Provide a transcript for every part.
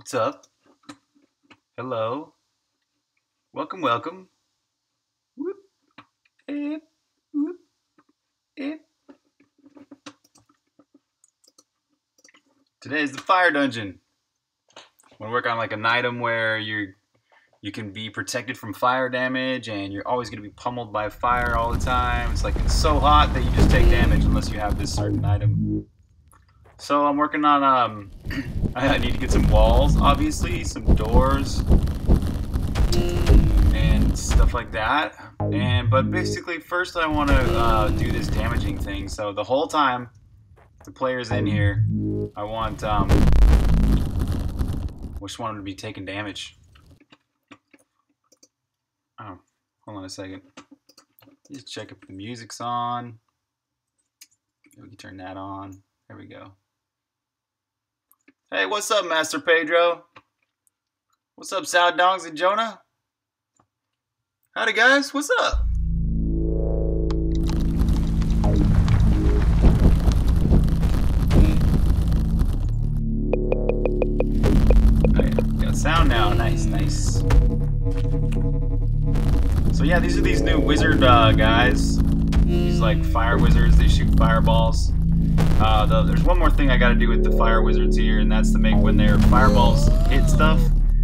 What's up? Hello. Welcome, welcome. Whoop. Eep. Whoop. Eep. Today is the fire dungeon. I'm gonna work on like an item where you can be protected from fire damage, and you're always gonna be pummeled by fire all the time. It's like it's so hot that you just take damage unless you have this certain item. So I'm working on I need to get some walls, obviously, some doors, and stuff like that. And but basically, first I want to do this damaging thing. So the whole time the player's in here, I want just want them to be taking damage. Oh, hold on a second. Just check if the music's on. We can turn that on. There we go. Hey, what's up, Master Pedro? What's up, Sow Dongs and Jonah? Howdy, guys. What's up? Sound now, nice, nice. So yeah, these are these new wizard guys. These like fire wizards, they shoot fireballs. There's one more thing I gotta do with the fire wizards here, and that's to make when their fireballs hit stuff,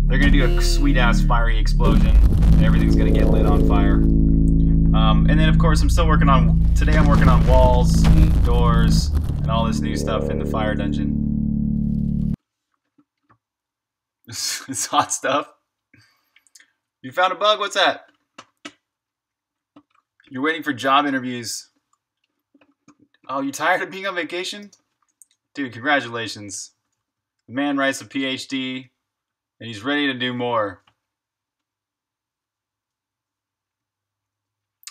they're gonna do a sweet ass fiery explosion, and everything's gonna get lit on fire. And then of course I'm still working on, today I'm working on walls, doors, and all this new stuff in the fire dungeon. It's hot stuff. You found a bug? What's that? You're waiting for job interviews. Oh, you're tired of being on vacation? Dude, congratulations. The man writes a PhD, and he's ready to do more.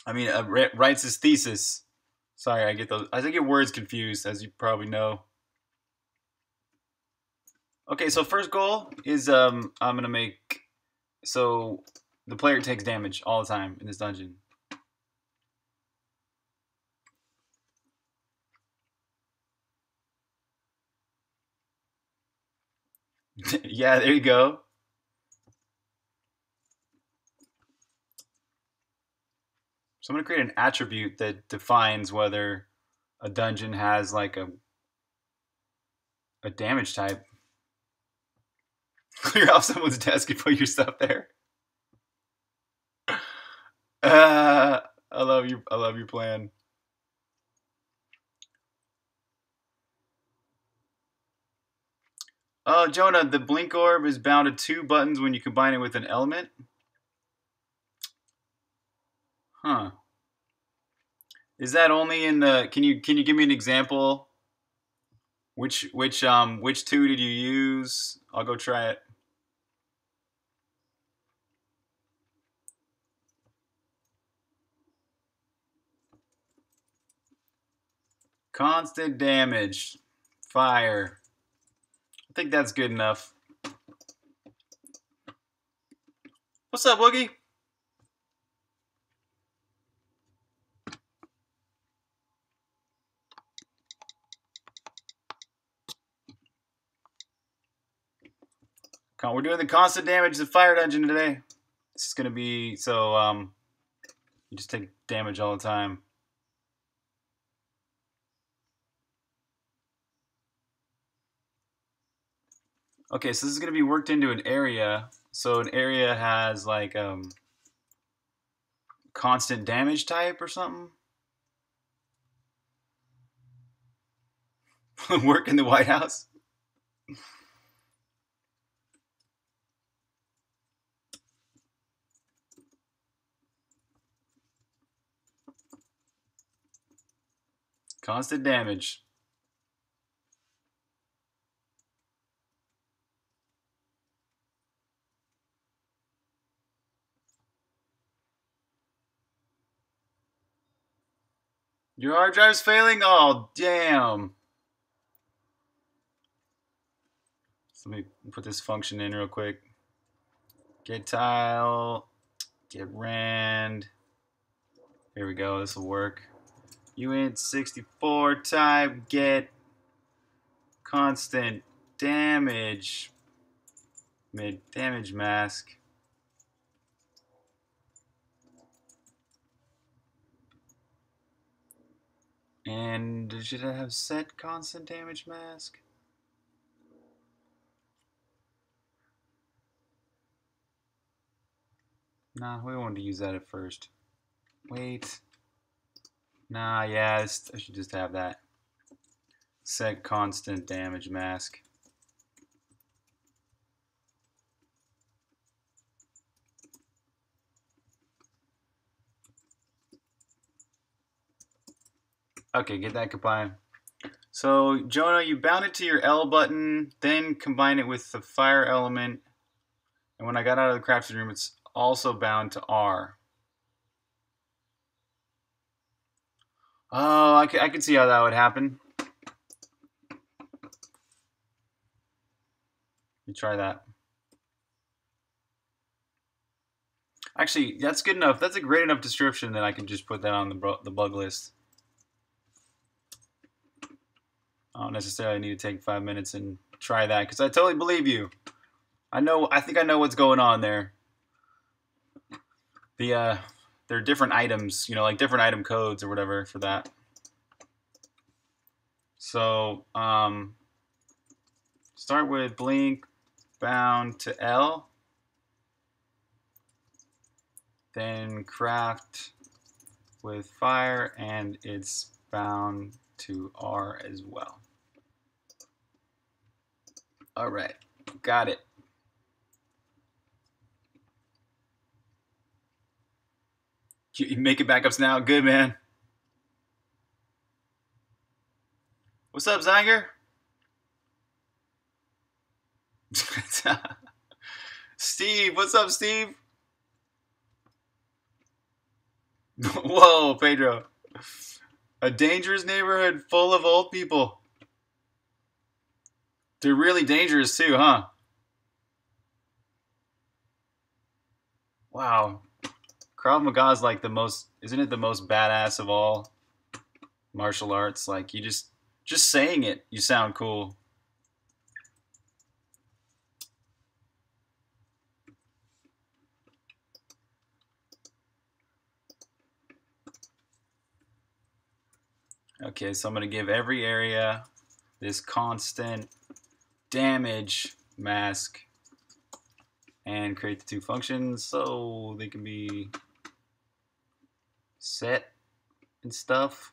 I mean, writes his thesis. Sorry, I get those. I get words confused, as you probably know. Okay, so first goal is I'm gonna make so the player takes damage all the time in this dungeon. Yeah, there you go. So I'm gonna create an attribute that defines whether a dungeon has like a damage type. Clear off someone's desk and put your stuff there. I love you. I love your plan. Oh, Jonah, the blink orb is bound to 2 buttons when you combine it with an element. Huh. Is that only in the? Can you give me an example? Which 2 did you use? I'll go try it. Constant damage, fire. I think that's good enough. What's up, Woogie? We're doing the constant damage of the fire dungeon today. This is gonna be so you just take damage all the time. Okay, so this is gonna be worked into an area. So an area has like constant damage type or something. Work in the White House. Constant damage. Your hard drive's failing? Oh, damn. So let me put this function in real quick. Get tile, get rand. Here we go, this will work. UN64 type get constant damage made damage mask. And should I have set constant damage mask? Nah, we wanted to use that at first. Wait. Nah, yeah, I should just have that. Set constant damage mask. Okay, get that combined. So, Jonah, you bound it to your L button, then combine it with the fire element. And when I got out of the crafting room, it's also bound to R. Oh, I could see how that would happen. Let me try that. Actually, that's good enough. That's a great enough description that I can just put that on the bug list. I don't necessarily need to take 5 minutes and try that, because I totally believe you. I think I know what's going on there. There are different items, you know, like different item codes or whatever for that. So, start with blink bound to L, then craft with fire, and it's bound to R as well. All right, got it. You making backups now? Good, man. What's up, Zanger? Steve, what's up, Steve? Whoa, Pedro. A dangerous neighborhood full of old people. They're really dangerous too, huh? Wow. Krav Maga is like the most, isn't it the most badass of all martial arts? Like, you just saying it, you sound cool. Okay, so I'm going to give every area this constant damage mask and create the two functions so they can be set and stuff.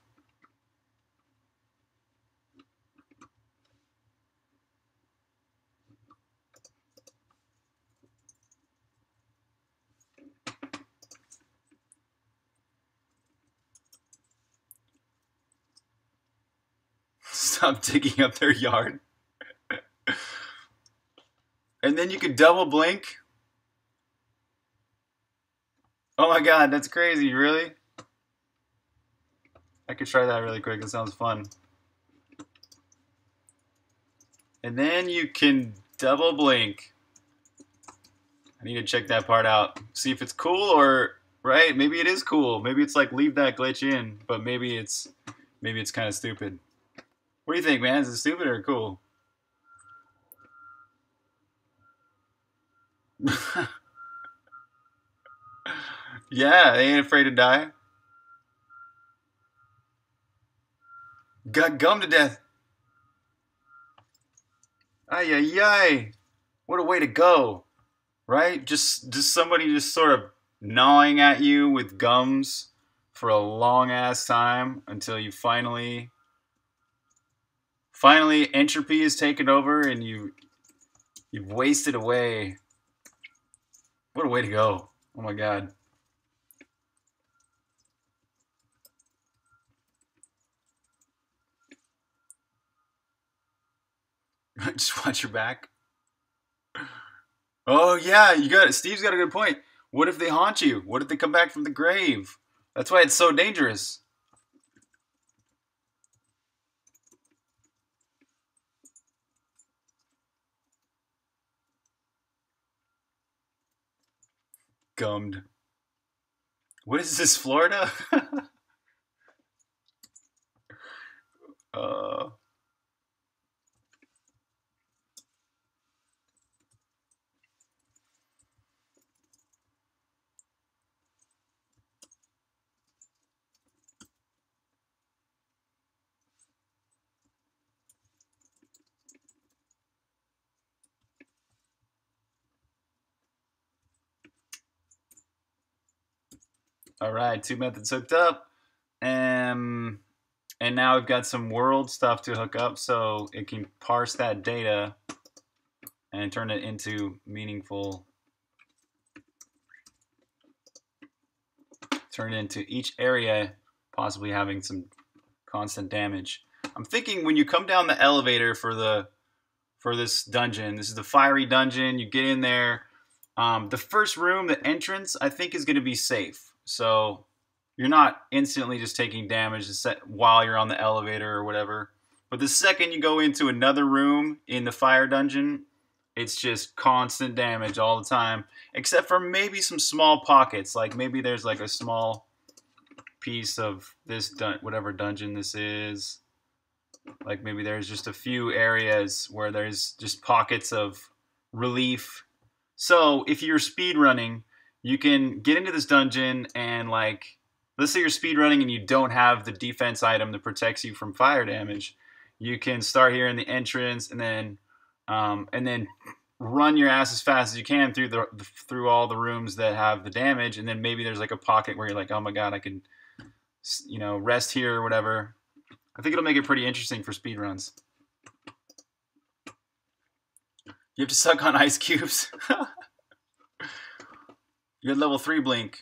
Stop digging up their yard. And then you could double blink. Oh my god, that's crazy, really? I could try that really quick. That sounds fun. And then you can double blink. I need to check that part out. See if it's cool or right. Maybe it is cool. Maybe it's like leave that glitch in, but maybe it's kind of stupid. What do you think, man? Is it stupid or cool? Yeah, they ain't afraid to die. Got gummed to death. Ay ay ay! What a way to go, right? Just somebody just sort of gnawing at you with gums for a long ass time until you finally entropy is taken over and you've wasted away. What a way to go. Oh my god. Just watch your back. Oh yeah, you got it. Steve's got a good point. What if they haunt you? What if they come back from the grave? That's why it's so dangerous. Gummed. What is this, Florida? All right, two methods hooked up. And now we've got some world stuff to hook up so it can parse that data and turn it into meaningful. Turn it into each area, possibly having some constant damage. I'm thinking when you come down the elevator for this dungeon, this is the fiery dungeon, you get in there. The first room, the entrance, I think is going to be safe. So you're not instantly just taking damage while you're on the elevator or whatever. But the second you go into another room in the fire dungeon, it's just constant damage all the time. Except for maybe some small pockets. Like maybe there's like a small piece of this whatever dungeon this is. Like maybe there's just a few areas where there's just pockets of relief. So if you're speedrunning, you can get into this dungeon and like, let's say you're speedrunning and you don't have the defense item that protects you from fire damage. You can start here in the entrance and then run your ass as fast as you can through through all the rooms that have the damage. And then maybe there's like a pocket where you're like, oh my God, I can, you know, rest here or whatever. I think it'll make it pretty interesting for speedruns. You have to suck on ice cubes. You're at level 3 blink.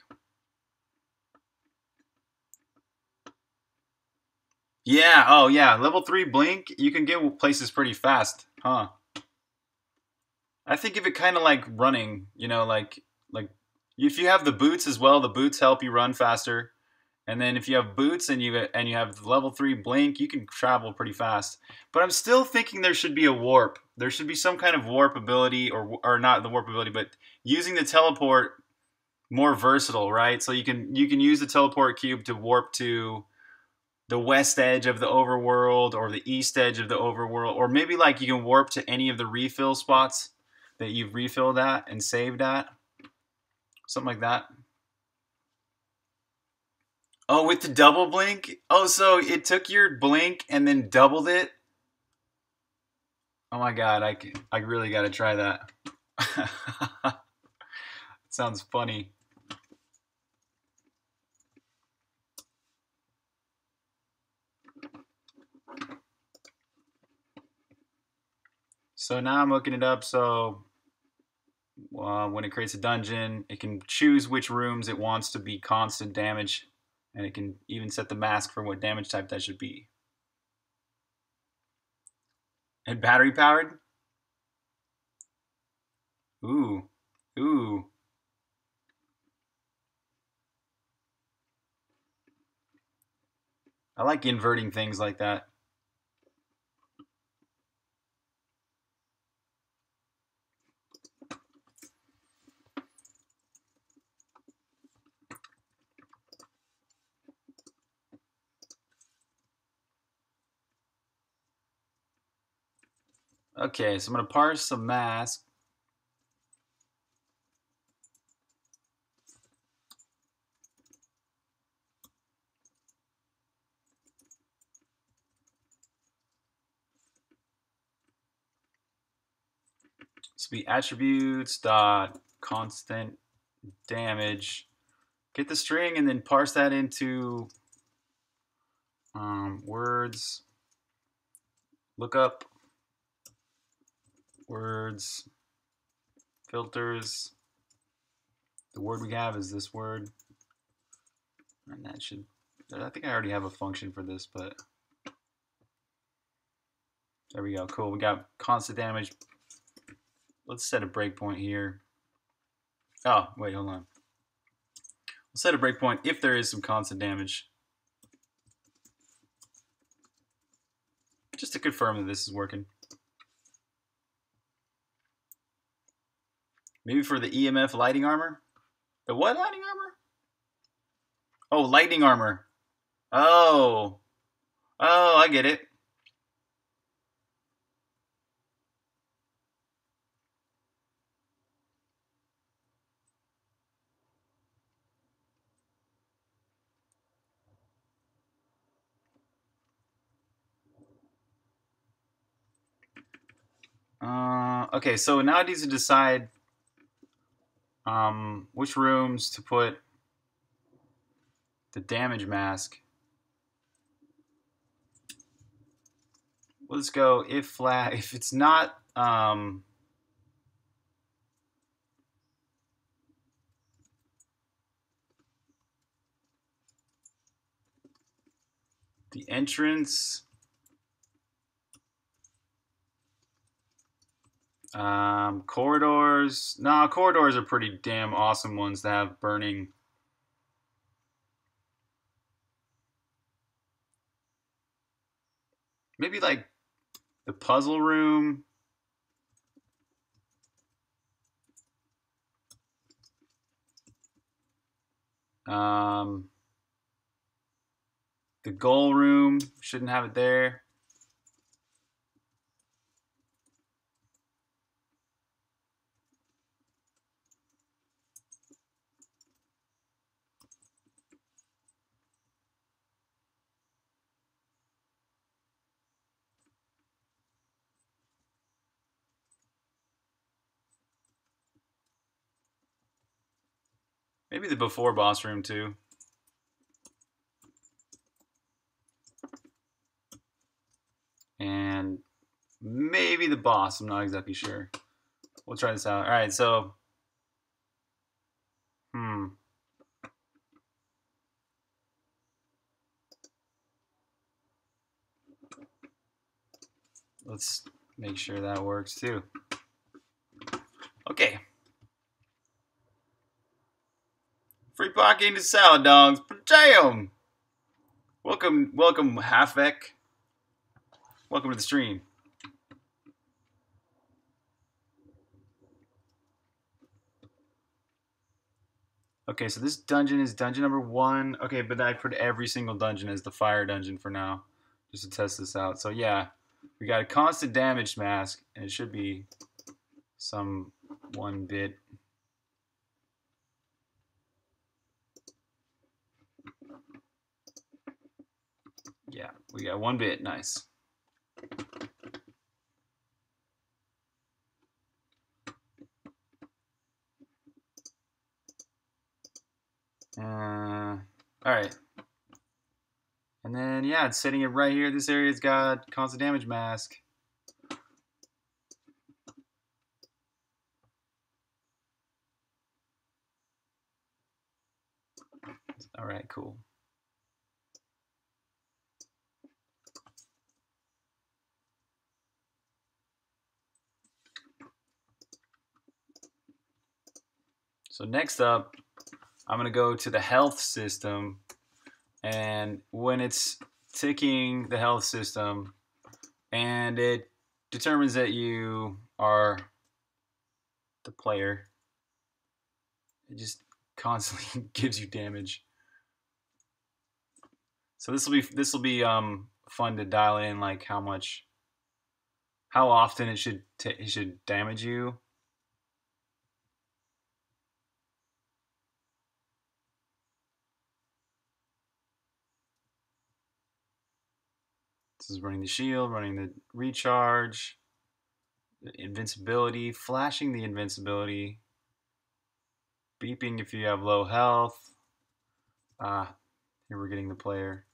Yeah, oh yeah, level 3 blink, you can get places pretty fast, huh? I think of it kind of like running, you know, like if you have the boots as well, the boots help you run faster. And then if you have boots and you have level 3 blink, you can travel pretty fast. But I'm still thinking there should be a warp. There should be some kind of warp ability, or not the warp ability, but using the teleport more versatile, right? So you can use the teleport cube to warp to the west edge of the overworld or the east edge of the overworld, or maybe like you can warp to any of the refill spots that you've refilled at and saved at, something like that. Oh, with the double blink? Oh, so it took your blink and then doubled it? Oh my God, I really gotta try that. Sounds funny. So now I'm looking it up, so when it creates a dungeon, it can choose which rooms it wants to be constant damage. And it can even set the mask for what damage type that should be. And battery powered? Ooh, ooh. I like inverting things like that. Okay, so I'm going to parse some mask. This will be attributes dot constant damage. Get the string and then parse that into words. Look up. Words, filters, the word we have is this word, and that should, I think I already have a function for this, but there we go, cool, we got constant damage. Let's set a breakpoint here. Oh, wait, hold on. We'll set a breakpoint if there is some constant damage, just to confirm that this is working. Maybe for the EMF lighting armor? The what lighting armor? Oh, lightning armor. Oh. Oh, I get it. Okay, so now it needs to decide which rooms to put the damage mask. We'll just go if flag, if it's not, the entrance, corridors. Nah, corridors are pretty damn awesome ones to have burning. Maybe like the puzzle room. The goal room, shouldn't have it there. Maybe the before boss room too. And maybe the boss, I'm not exactly sure. We'll try this out. All right, so, let's make sure that works too. Okay. Free pocket into salad dogs, damn! Welcome, welcome, Halfvec. Welcome to the stream. Okay, so this dungeon is dungeon number 1. Okay, but I put every single dungeon as the fire dungeon for now, just to test this out. So yeah, we got a constant damage mask, and it should be some one bit. Yeah, we got one bit, nice. All right, and then yeah, it's setting it right here. This area's got constant damage mask. All right, cool. So next up, I'm gonna go to the health system, and when it's ticking the health system, and it determines that you are the player, it just constantly gives you damage. So this will be fun to dial in, like how often it should damage you. Is running the shield, running the recharge, the invincibility, flashing the invincibility, beeping if you have low health. Here we're getting the player.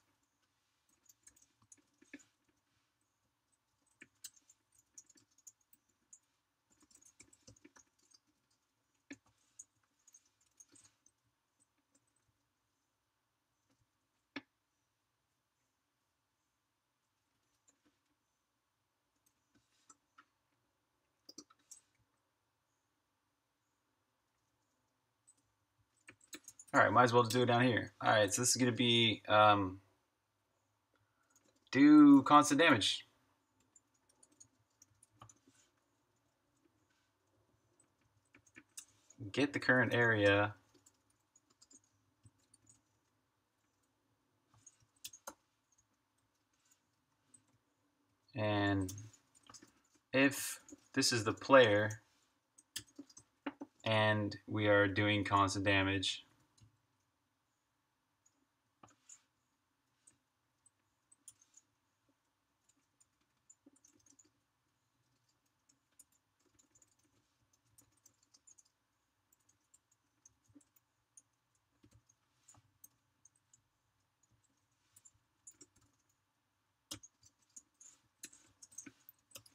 All right, might as well just do it down here. All right, so this is gonna be do constant damage. Get the current area. And if this is the player and we are doing constant damage,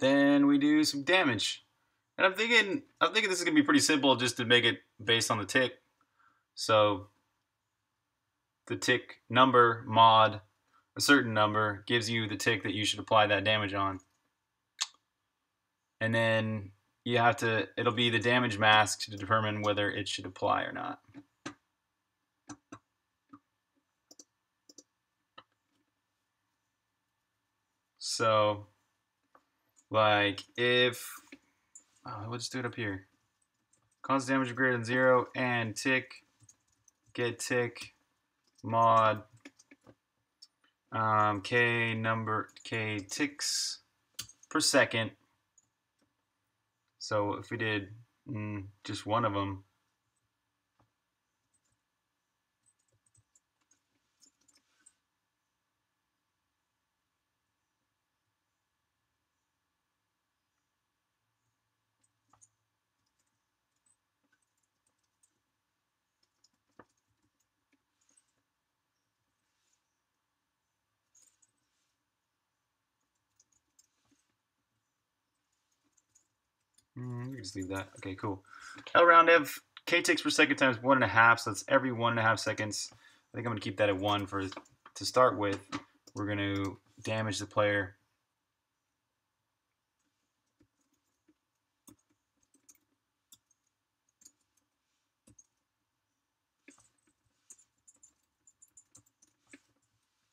Then we do some damage. And I'm thinking this is gonna be pretty simple just to make it based on the tick. So the tick number mod, a certain number, gives you the tick that you should apply that damage on. And then you have to, it'll be the damage mask to determine whether it should apply or not. So, like if, oh, we'll just do it up here. Cause damage greater than 0 and tick, get tick, mod, k number, k ticks per second. So if we did just one of them, we can just leave that. Okay, cool. L round of k ticks per second times 1.5, so that's every 1.5 seconds. I think I'm gonna keep that at 1 for to start with. We're gonna damage the player.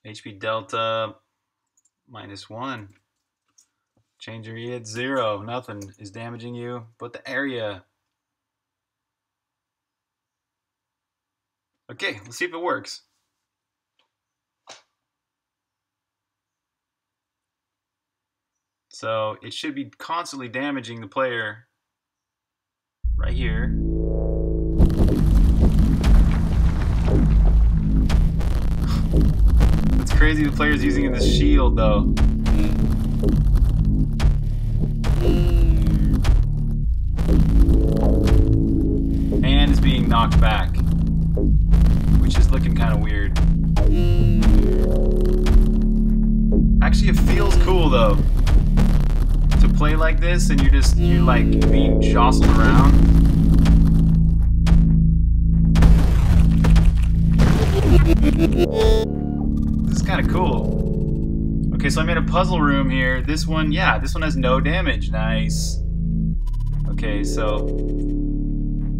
HP delta -1. Change area at 0, nothing is damaging you but the area. Okay, let's see if it works. So it should be constantly damaging the player right here. It's crazy the player's using this shield though. And is being knocked back, which is looking kind of weird. Actually, it feels cool though to play like this, and you're like being jostled around. This is kind of cool. Okay, so I made a puzzle room here. This one, yeah, this one has no damage. Nice. Okay, so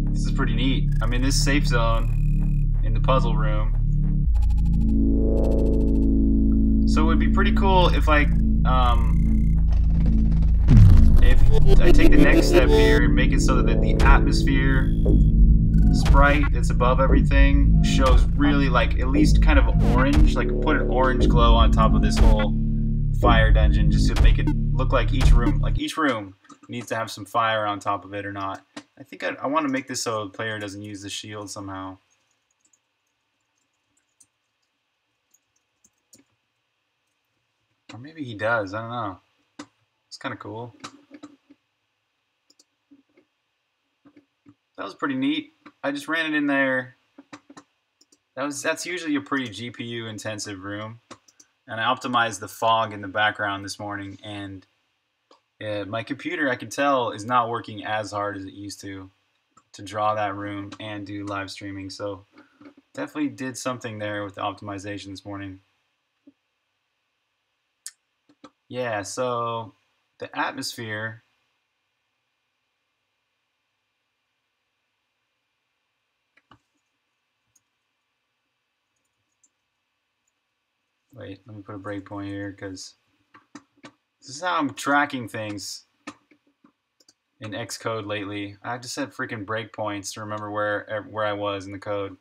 this is pretty neat. I'm in this safe zone in the puzzle room. So it would be pretty cool if I take the next step here and make it so that the atmosphere sprite that's above everything shows really like at least kind of orange, like put an orange glow on top of this whole fire dungeon just to make it look like each room needs to have some fire on top of it or not. I think I want to make this so the player doesn't use the shield somehow. Or maybe he does, I don't know. It's kind of cool. That was pretty neat. I just ran it in there. That's usually a pretty GPU intensive room. And I optimized the fog in the background this morning, and my computer, I can tell, is not working as hard as it used to draw that room and do live streaming. So definitely did something there with the optimization this morning. Yeah, so the atmosphere, wait, let me put a breakpoint here because this is how I'm tracking things in Xcode lately. I have to set freaking breakpoints to remember where I was in the code.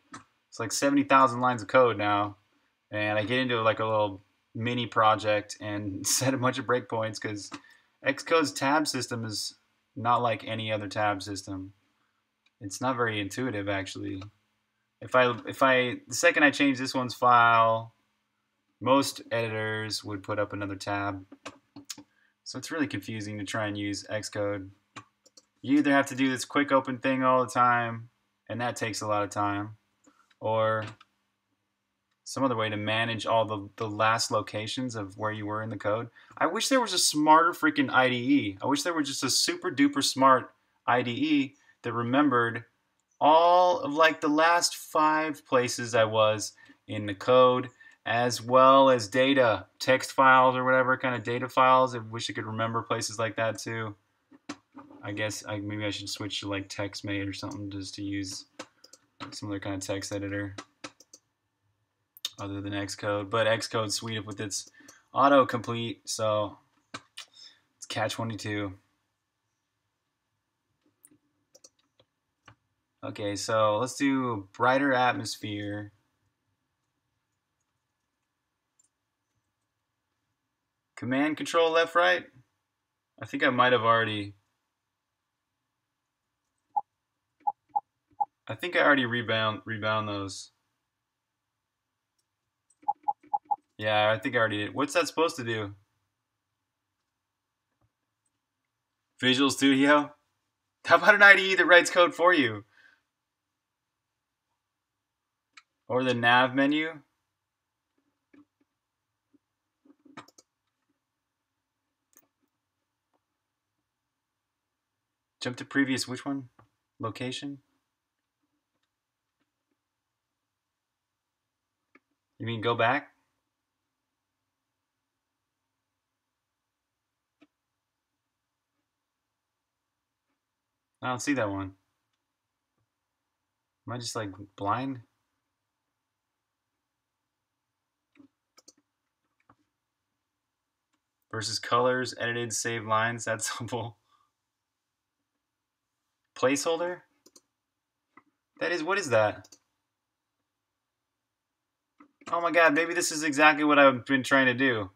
It's like 70,000 lines of code now, and I get into like a little mini project and set a bunch of breakpoints because Xcode's tab system is not like any other tab system. It's not very intuitive actually. The second I change this one's file, most editors would put up another tab. So it's really confusing to try and use Xcode. You either have to do this quick open thing all the time, and that takes a lot of time, or some other way to manage all the last locations of where you were in the code. I wish there was a smarter freaking IDE. I wish there were just a super duper smart IDE that remembered all of like the last 5 places I was in the code, as well as data, text files or whatever kind of data files. I wish I could remember places like that too. I guess maybe I should switch to like TextMate or something just to use some other kind of text editor other than Xcode, but Xcode's sweet with its autocomplete, so it's catch-22. Okay, so let's do brighter atmosphere. Command control left right. I think I might have already. I think I already rebound those. Yeah, I think I already did. What's that supposed to do? Visual Studio? How about an IDE that writes code for you? Or the nav menu? Jump to previous, which one? Location? You mean go back? I don't see that one. Am I just like blind? Versus colors, edited, save lines, that's simple. Placeholder? That is, what is that? Oh my god, maybe this is exactly what I've been trying to do.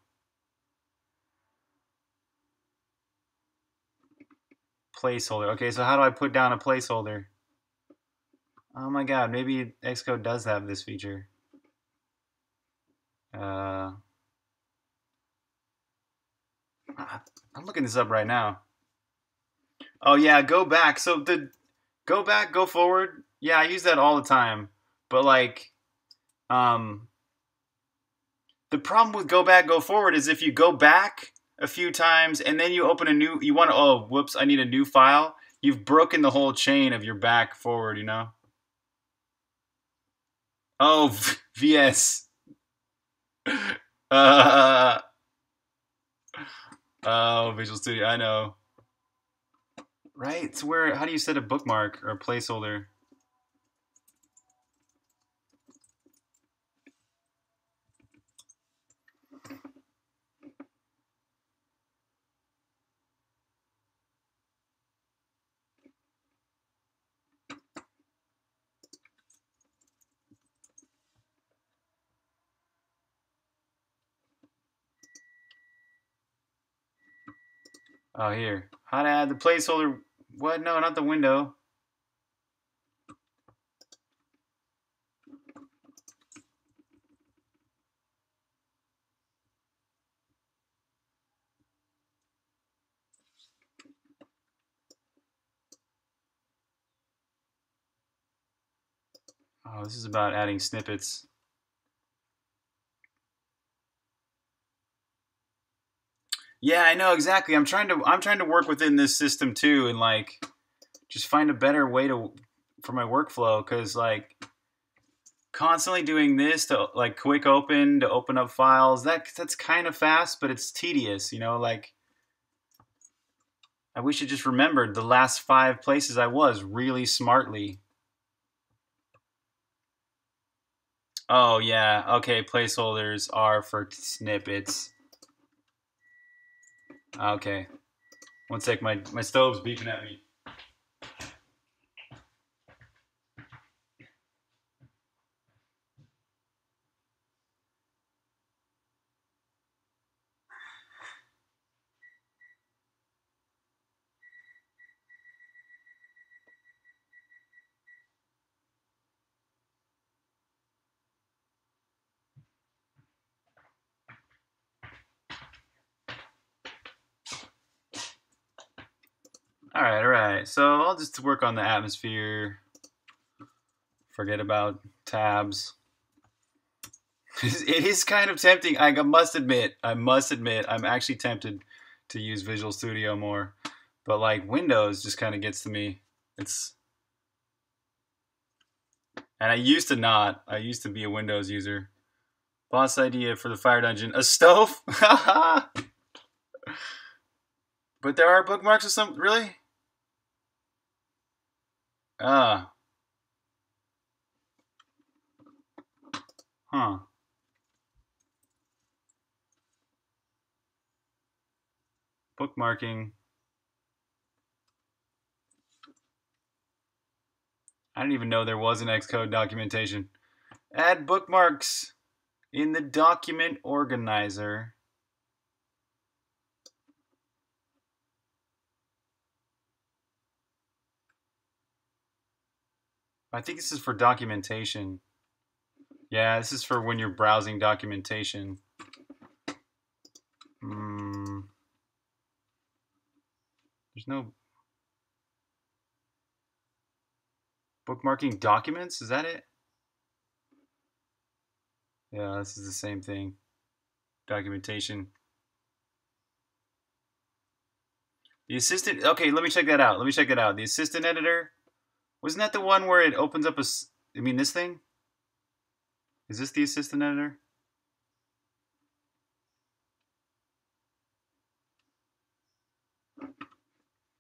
Placeholder. Okay, so how do I put down a placeholder? Oh my god, maybe Xcode does have this feature. I'm looking this up right now. Oh yeah, go back. So the go back, go forward. Yeah, I use that all the time. But like, the problem with go back, go forward is if you go back a few times and then you open a new, you want to, oh whoops, I need a new file, you've broken the whole chain of your back forward, you know. Oh VS oh Visual Studio, I know, right? It's where, how do you set a bookmark or a placeholder? Oh, here. How to add the placeholder. What? No, not the window. Oh, this is about adding snippets. Yeah, I know exactly. I'm trying to work within this system too, and like just find a better way to for my workflow, because like constantly doing this to like quick open to open up files, that's kind of fast, but it's tedious, you know. Like I wish I just remembered the last 5 places I was really smartly. Oh yeah, okay. Placeholders are for snippets. Okay. One sec, my stove's beeping at me. All right, so I'll just work on the atmosphere. Forget about tabs. It is kind of tempting. I must admit, I'm actually tempted to use Visual Studio more. But like Windows just kind of gets to me. And I used to not. I used to be a Windows user. Boss idea for the fire dungeon. A stove? But there are bookmarks or something? Really? Ah. Huh. Bookmarking. I didn't even know there was an Xcode documentation. Add bookmarks in the document organizer. I think this is for documentation. Yeah, this is for when you're browsing documentation. There's no... Bookmarking documents? Is that it? Yeah, this is the same thing. Documentation. The assistant... Okay, let me check that out. The assistant editor... Wasn't that the one where it opens up a... I mean, this thing? Is this the assistant editor?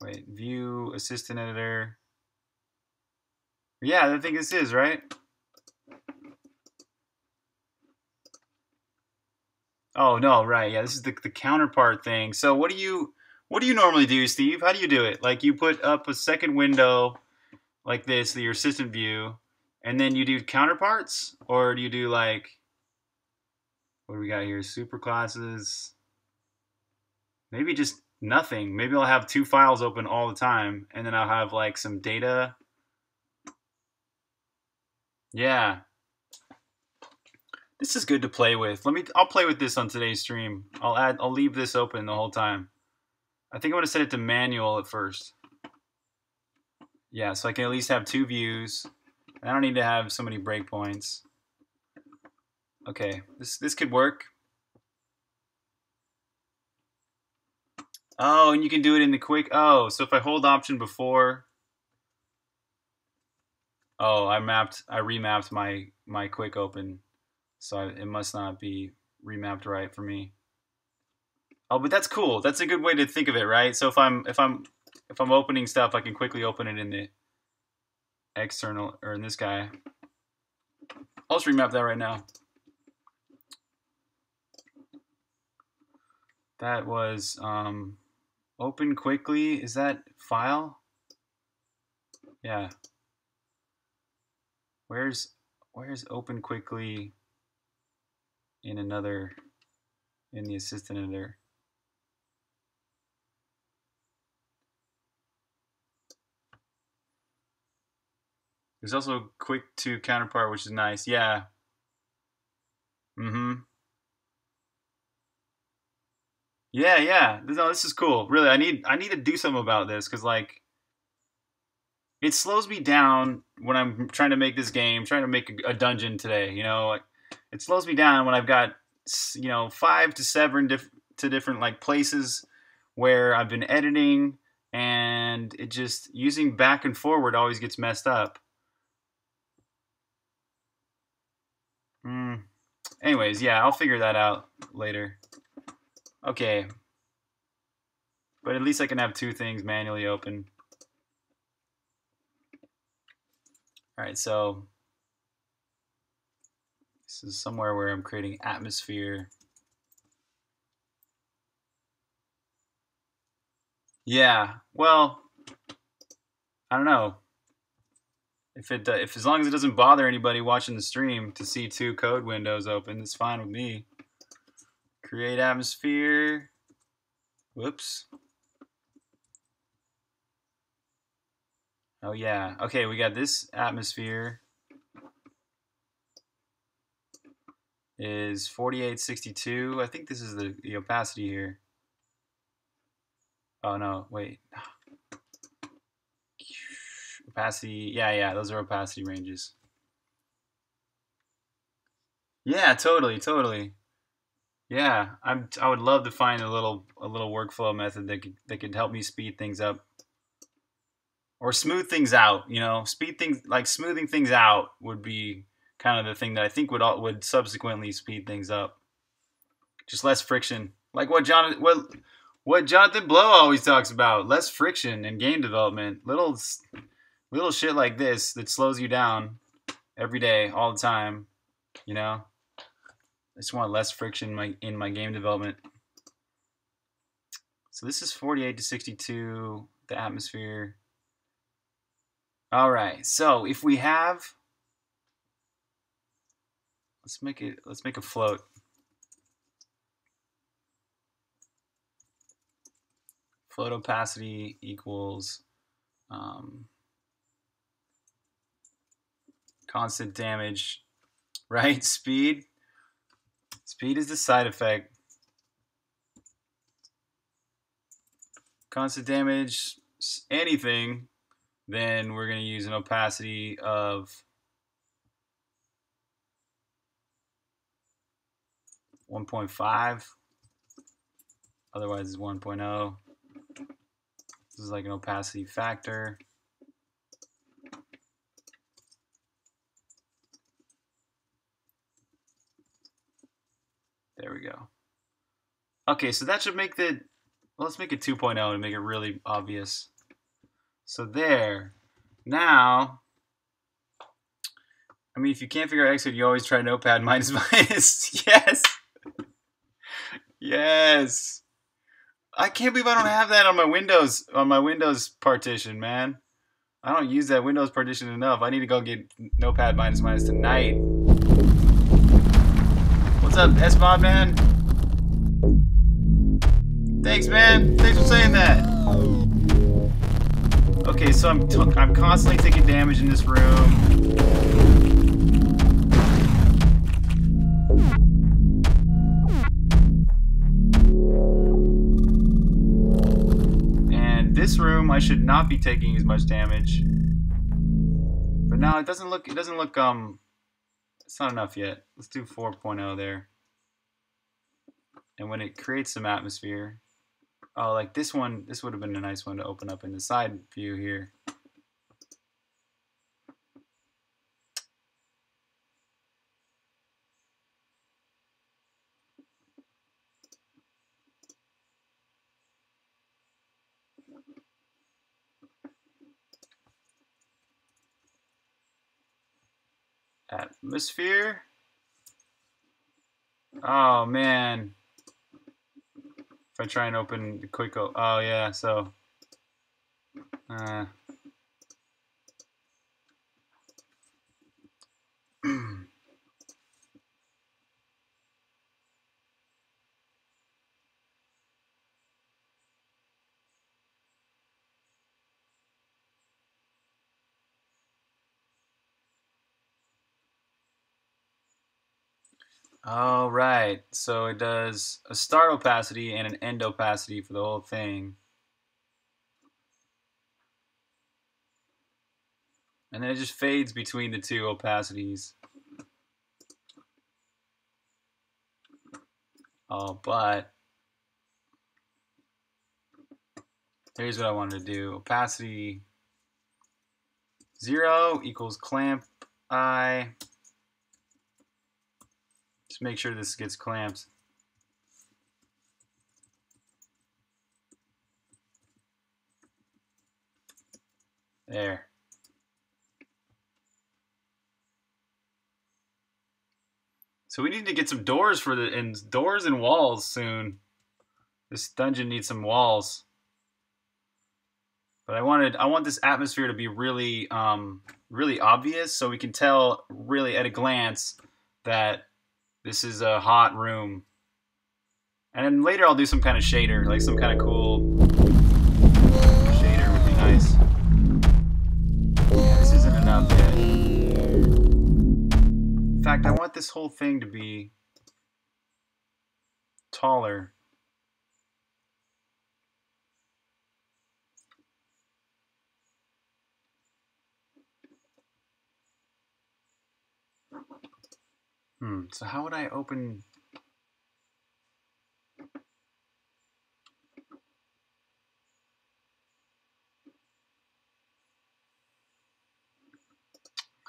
Wait, view, assistant editor... Yeah, I think this is, right? Oh no, right, yeah, this is the counterpart thing. So what do you normally do, Steve? How do you do it? Like you put up a second window like this, your assistant view, and then you do counterparts? Or do you do like, what do we got here? Super classes. Maybe just nothing. Maybe I'll have two files open all the time, and then I'll have like some data. Yeah, this is good to play with. I'll play with this on today's stream. I'll leave this open the whole time. I think I'm gonna set it to manual at first. Yeah, so I can at least have two views. I don't need to have so many breakpoints. Okay, this could work. Oh, and you can do it in the quick. Oh, so if I hold option before. Oh, I remapped my quick open, so it must not be remapped right for me. Oh, but that's cool. That's a good way to think of it, right? So if I'm opening stuff, I can quickly open it in the external or in this guy. I'll just remap that right now. That was open quickly. Is that file? Yeah. Where's open quickly in the assistant editor? There's also quick to counterpart, which is nice. Yeah. Yeah. No, this is cool. Really, I need to do something about this, because like it slows me down when I'm trying to make this game, trying to make a dungeon today, you know, like it slows me down when I've got, you know, 5 to 7 different like places where I've been editing, and it just using back and forward always gets messed up. Anyways, yeah, I'll figure that out later. Okay. But at least I can have two things manually open. All right, so this is somewhere where I'm creating atmosphere. Yeah, well, I don't know if as long as it doesn't bother anybody watching the stream to see two code windows open, it's fine with me. Create atmosphere. Whoops. Oh yeah, okay, we got this atmosphere is 4862. I think this is the opacity here. Oh no, wait. Opacity, yeah, those are opacity ranges. Yeah, totally, totally. Yeah, I would love to find a little workflow method that could help me speed things up or smooth things out. You know, speed things, like smoothing things out would be kind of the thing that I think would subsequently speed things up. Just less friction, like what Jonathan Blow always talks about: less friction in game development. Little shit like this that slows you down every day, all the time. You know. I just want less friction in my game development. So this is 48 to 62, the atmosphere. All right. So if we have, let's make a float. Float opacity equals constant damage, right? Speed. Speed is the side effect. Constant damage, anything, then we're going to use an opacity of 1.5. Otherwise, it's 1.0. This is like an opacity factor. There we go. Okay, so that should make the, well, let's make it 2.0 to make it really obvious. So there. Now, I mean, if you can't figure out Xcode, you always try Notepad -. Yes. Yes. I can't believe I don't have that on my Windows partition, man. I don't use that Windows partition enough. I need to go get Notepad -- tonight. What's up, S-Mod, man? Thanks, man. Thanks for saying that. Okay, so I'm constantly taking damage in this room. And this room, I should not be taking as much damage. But now it doesn't look it's not enough yet. Let's do 4.0 there. And when it creates some atmosphere, oh, like this one, this would have been a nice one to open up in the side view here. Atmosphere. Oh man. If I try and open the quick, oh yeah, so all right, so it does a start opacity and an end opacity for the whole thing. And then it just fades between the two opacities. Oh, but here's what I wanted to do. Opacity 0 equals clamp I. Just make sure this gets clamped. There. So we need to get some doors for the doors and walls soon. This dungeon needs some walls. But I want this atmosphere to be really really obvious, so we can tell really at a glance that this is a hot room. And then later I'll do some kind of shader, like some kind of cool shader would be nice. Yeah, this isn't enough yet. In fact, I want this whole thing to be taller. So how would I open?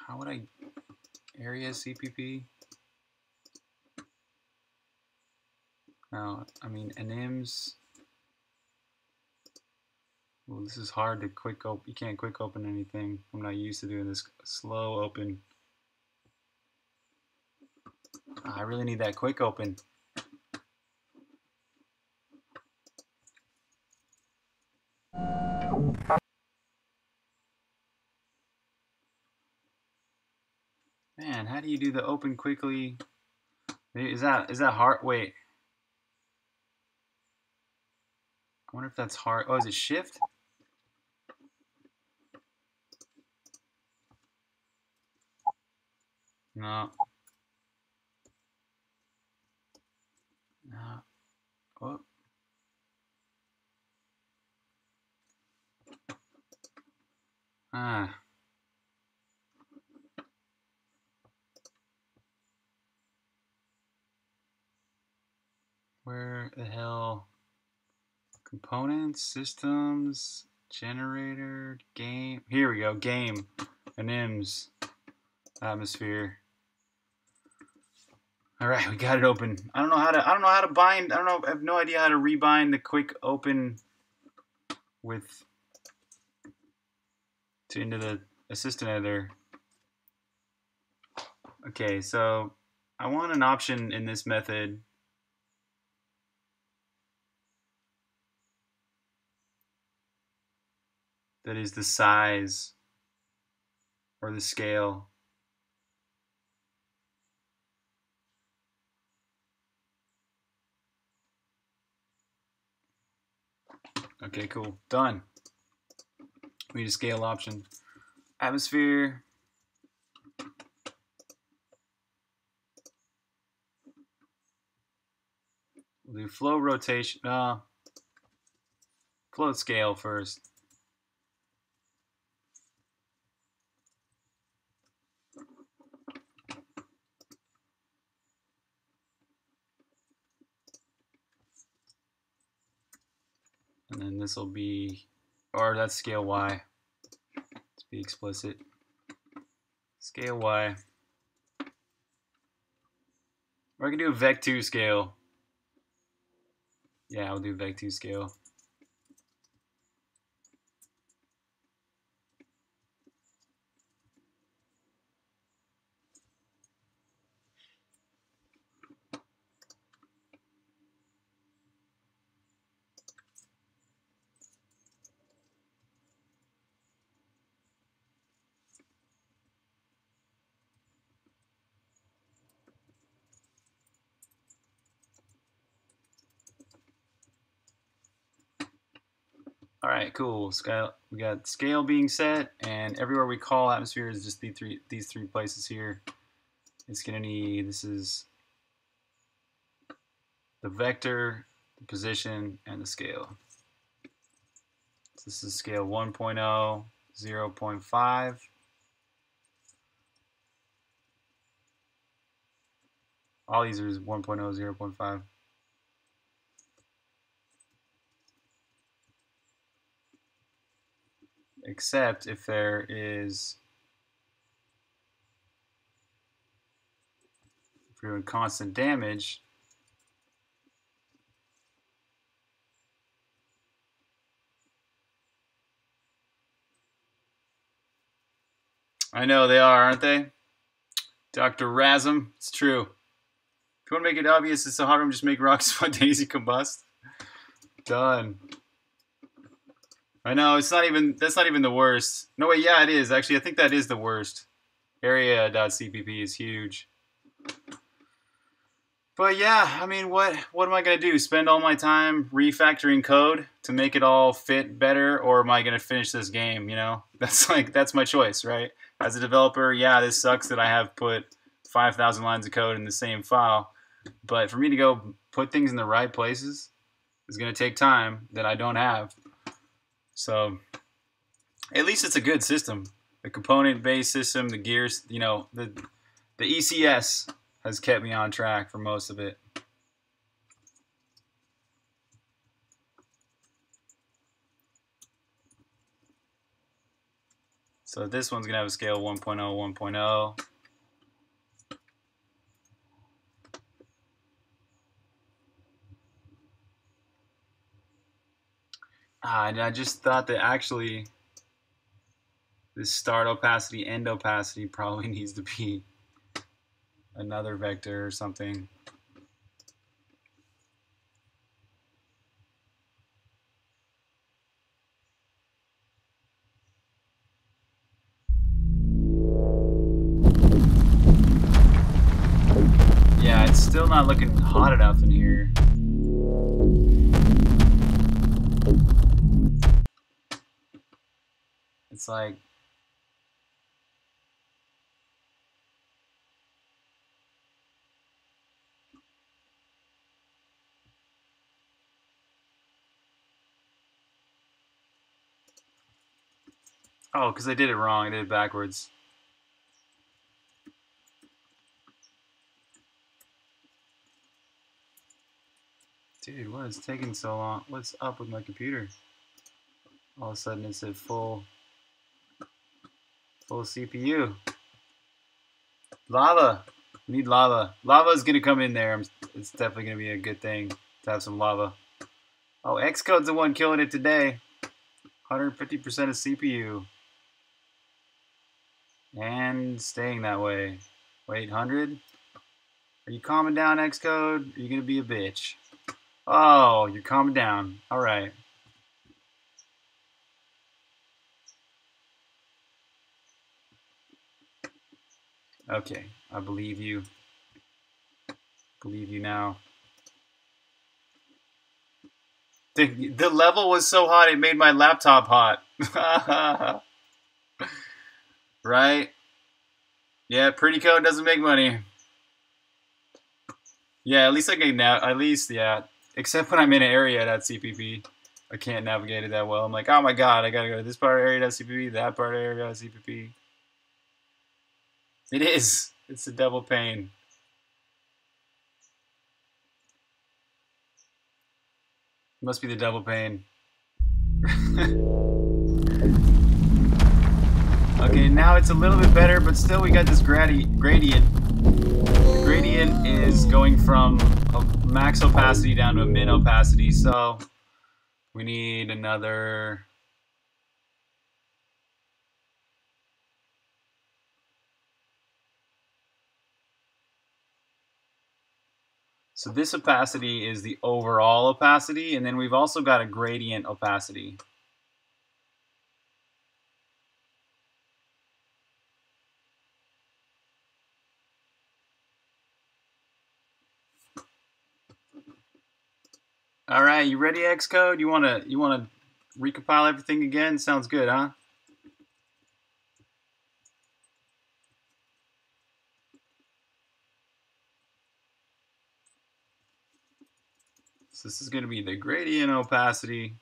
How would I area CPP? No, I mean enums. Well, this is hard to quick open. You can't quick open anything. I'm not used to doing this slow open. I really need that quick open. Man, how do you do the open quickly? Is that hard? Wait. I wonder if that's hard. Oh, is it shift? No. No. Oh. Ah. Where the hell? Components, systems, generator, game. Here we go. Game, enums, atmosphere. All right, we got it open. I don't know how to bind. I have no idea how to rebind the quick open with to into the assistant editor. Okay, so I want an option in this method. That is the size or the scale. Okay, cool. Done. We need a scale option. Atmosphere. We'll do flow rotation. Float scale first. And then this will be, or that's scale Y. Let's be explicit. Scale Y. Or I can do a vec2 scale. Yeah, I'll do vec2 scale. All right, cool. Scale, we got scale being set, and everywhere we call atmosphere is just these three places here. It's gonna need, this is the vector, the position, and the scale. So this is scale 1.0, 0.5. All these are 1.0, 0.5. Except if there is, if we're doing constant damage, I know they are, aren't they? Dr. Rasm, it's true. If you want to make it obvious, it's so hard to just make rocks spontaneously combust. Done. I know, it's not even, that's not even the worst. No, wait, yeah, it is. Actually, I think that is the worst. Area.cpp is huge. But yeah, I mean, what am I going to do? Spend all my time refactoring code to make it all fit better, or am I going to finish this game, you know? That's like, that's my choice, right? As a developer, yeah, this sucks that I have put 5,000 lines of code in the same file, but for me to go put things in the right places is going to take time that I don't have. So, at least it's a good system. The component-based system, the gears, you know, the ECS has kept me on track for most of it. So this one's going to have a scale of 1.0, 1.0. And I just thought that actually this start opacity, end opacity probably needs to be another vector or something. Yeah, it's still not looking hot enough in here. It's like, oh, because I did it wrong. I did it backwards. Dude, what is taking so long? What's up with my computer? All of a sudden it's at full CPU. Lava. We need lava. Lava is going to come in there. It's definitely going to be a good thing to have some lava. Oh, Xcode's the one killing it today. 150% of CPU. And staying that way. Wait, 100? Are you calming down, Xcode? Are you going to be a bitch? Oh, you're calming down. All right. Okay, I believe you. Believe you now. The level was so hot it made my laptop hot. Right? Yeah, pretty code doesn't make money. Yeah, at least I can now. At least, yeah. Except when I'm in an area.cpp, I can't navigate it that well. I'm like, oh my god, I gotta go to this part of area.cpp, that part of area.cpp. It is. It's a double pain. It must be the double pain. Okay, now it's a little bit better, but still we got this gradient. The gradient is going from a max opacity down to a min opacity, so we need another... So this opacity is the overall opacity, and then we've also got a gradient opacity. All right, you ready, Xcode? You wanna recompile everything again? Sounds good, huh? This is going to be the gradient opacity.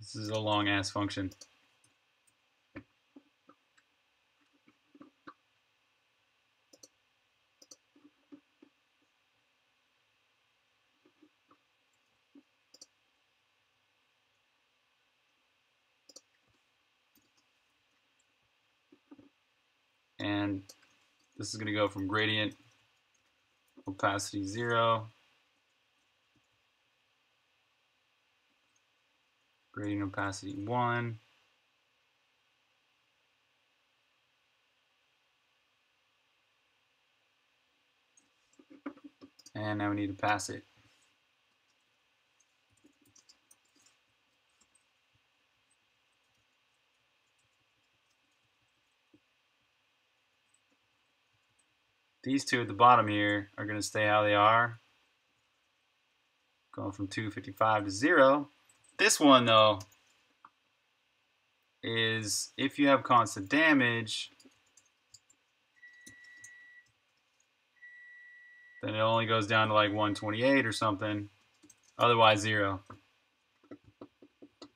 This is a long ass function. And this is going to go from gradient opacity 0, gradient opacity 1, and now we need to pass it. These two at the bottom here are going to stay how they are, going from 255 to 0. This one, though, is if you have constant damage, then it only goes down to like 128 or something, otherwise 0.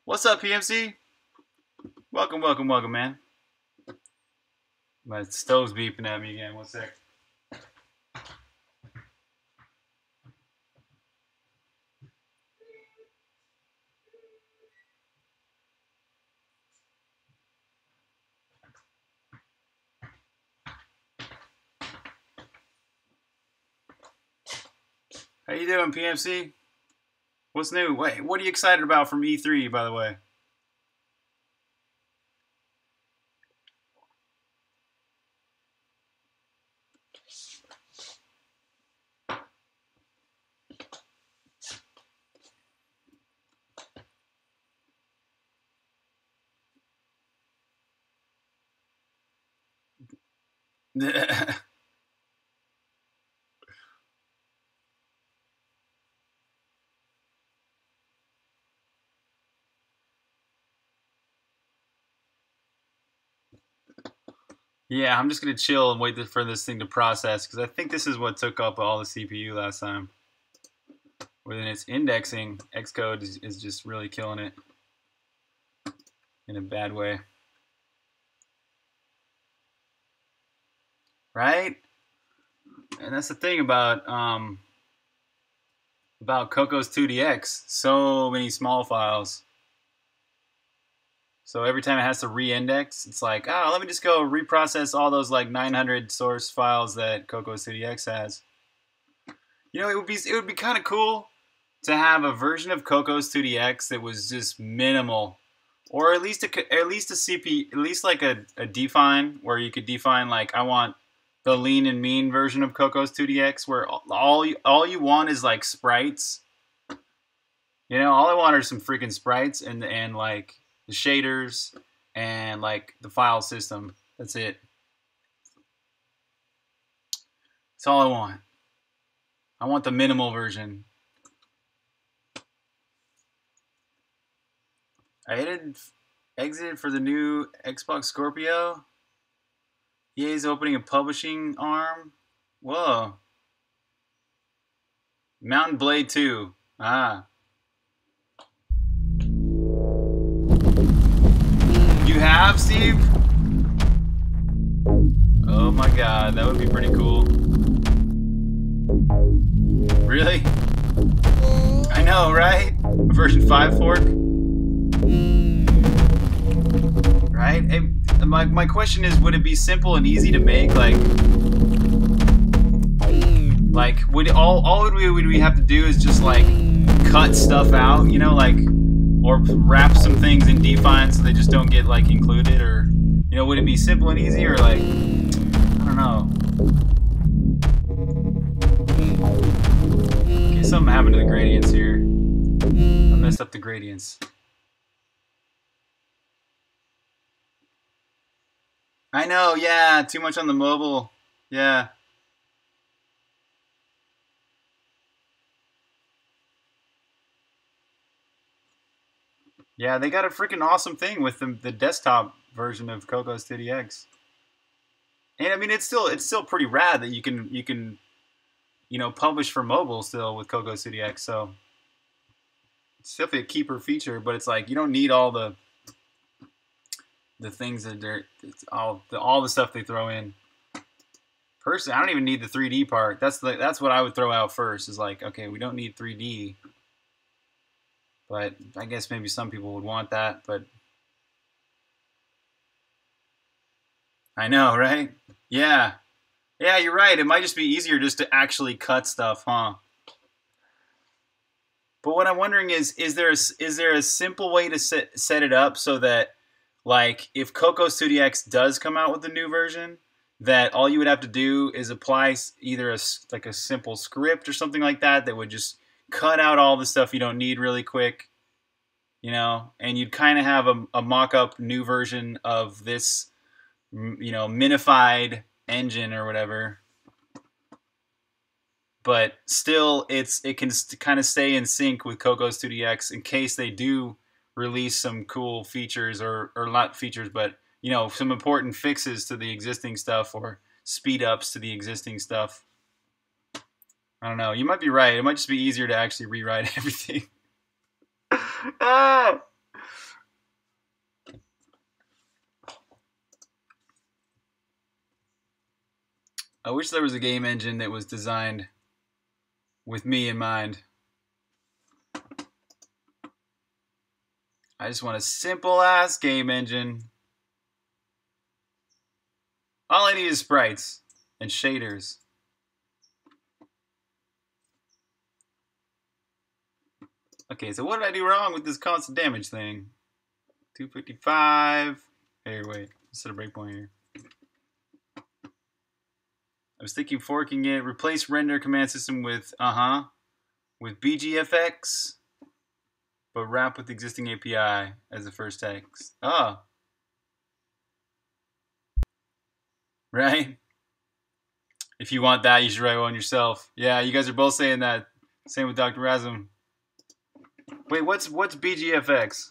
What's up, PMC? Welcome, welcome, welcome, man. My stove's beeping at me again. One sec. How you doing, PMC? What's new? Wait, what are you excited about from E3, by the way? Yeah, I'm just going to chill and wait for this thing to process, because I think this is what took up all the CPU last time. Within its indexing, Xcode is just really killing it in a bad way. Right? And that's the thing about Cocos2d-x. So many small files. So every time it has to re-index, it's like, ah, oh, let me just go reprocess all those like 900 source files that Cocos2d-x has. You know, it would be kind of cool to have a version of Cocos2d-x that was just minimal, or at least like a define, where you could define like, I want the lean and mean version of Cocos2d-x, where all you want is like sprites. You know, all I want are some freaking sprites and like the shaders, and like the file system. That's it. That's all I want. I want the minimal version. I exited for the new Xbox Scorpio. EA's opening a publishing arm. Whoa. Mountain Blade 2. Ah. You have, Steve? Oh my god, that would be pretty cool. Really? I know, right? A version 5 fork? Right? Hey, my question is, would it be simple and easy to make? Like would all we would have to do is just like cut stuff out, you know, like, or wrap some things in define so they just don't get like included, or, you know, would it be simple and easy, or like, I don't know. Okay, something happened to the gradients here. I messed up the gradients. I know, yeah, too much on the mobile, yeah. Yeah, they got a freaking awesome thing with the desktop version of Cocos2d-x, and I mean it's still pretty rad that you can publish for mobile still with Cocos2d-x. So it's definitely a keeper feature, but it's like you don't need all the things that they're all the stuff they throw in. Personally, I don't even need the 3D part. That's what I would throw out first. Is like, okay, we don't need 3D. But I guess maybe some people would want that, but I know, right? Yeah. Yeah, you're right. It might just be easier just to actually cut stuff, huh? But what I'm wondering is there a simple way to set it up so that, like, if Cocos2d-x does come out with a new version, that all you would have to do is apply either a simple script or something like that that would just cut out all the stuff you don't need really quick, you know, and you'd kind of have a mock-up new version of this, you know, minified engine or whatever. But still, it can kind of stay in sync with Cocos2d-x in case they do release some cool features, or not features, but, you know, some important fixes to the existing stuff or speed-ups to the existing stuff. I don't know. You might be right. It might just be easier to actually rewrite everything. Ah! I wish there was a game engine that was designed with me in mind. I just want a simple ass game engine. All I need is sprites and shaders. Okay, so what did I do wrong with this constant damage thing? 255. Hey, wait. Let's set a breakpoint here. I was thinking forking it. Replace render command system with, with BGFX, but wrap with the existing API as the first text. Oh. Right? If you want that, you should write one yourself. Yeah, you guys are both saying that. Same with Dr. Rasm. Wait, what's BGFX?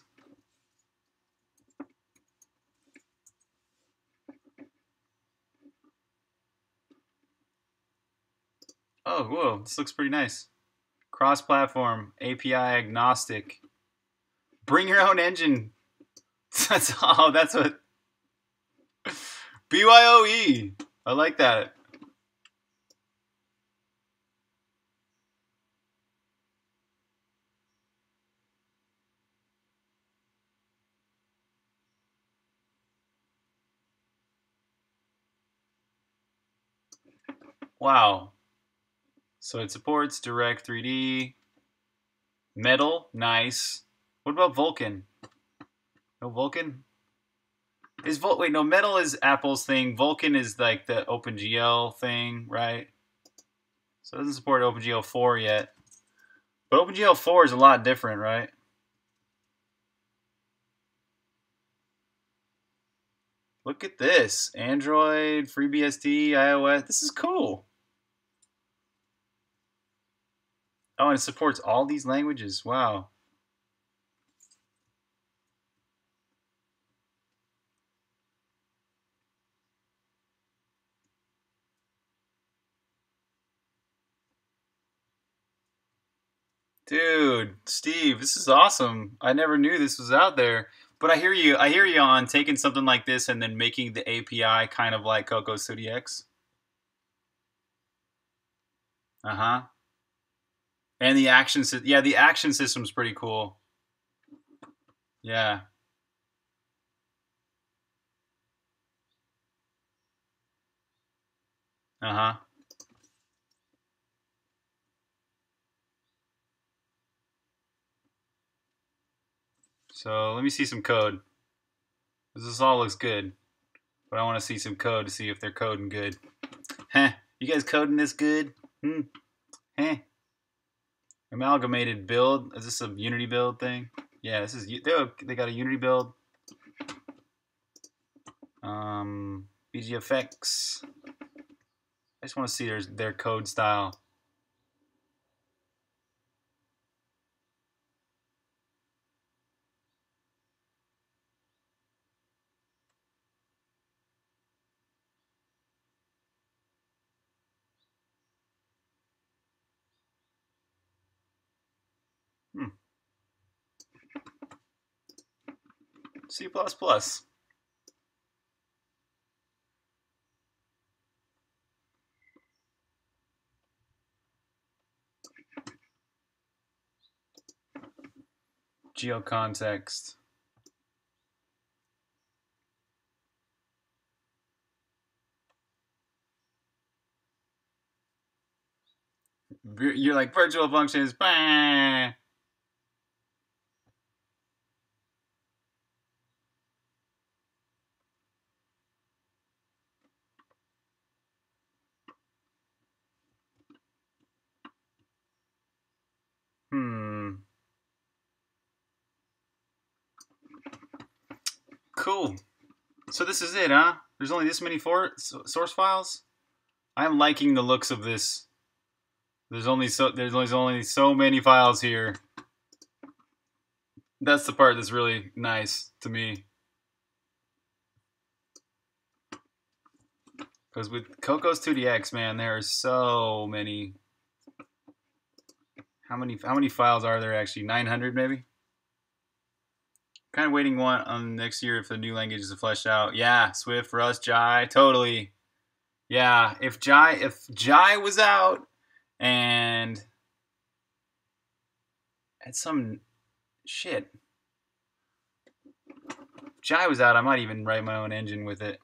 Oh, whoa, this looks pretty nice. Cross-platform, API agnostic. Bring your own engine. That's all, that's what. BYOE, I like that. Wow. So it supports Direct3D, Metal, nice. What about Vulkan? No Vulkan? Is wait, no, Metal is Apple's thing. Vulkan is like the OpenGL thing, right? So it doesn't support OpenGL 4 yet. But OpenGL 4 is a lot different, right? Look at this. Android, FreeBSD, iOS. This is cool. Oh, and it supports all these languages. Wow. Dude, Steve, this is awesome. I never knew this was out there. But I hear you on taking something like this and then making the API kind of like Cocos2d-x. And the action system, yeah, the action system's pretty cool. Yeah. So let me see some code. This all looks good, but I want to see some code to see if they're coding good. Huh? You guys coding this good? Hmm. Huh? Amalgamated build. Is this a Unity build thing? Yeah, this is. They got a Unity build. BGFX. I just want to see their code style. C++. Geocontext. You're like virtual functions. Bah! Cool. So this is it, huh? There's only this many source files? I'm liking the looks of this. There's only so many files here. That's the part that's really nice to me. Because with Cocos2d-x, man, there are so many. How many files are there actually? 900 maybe? Kind of waiting on next year if the new languages are fleshed out. Yeah, Swift, Rust, Jai, totally. Yeah, if Jai was out and at some shit. If Jai was out, I might even write my own engine with it.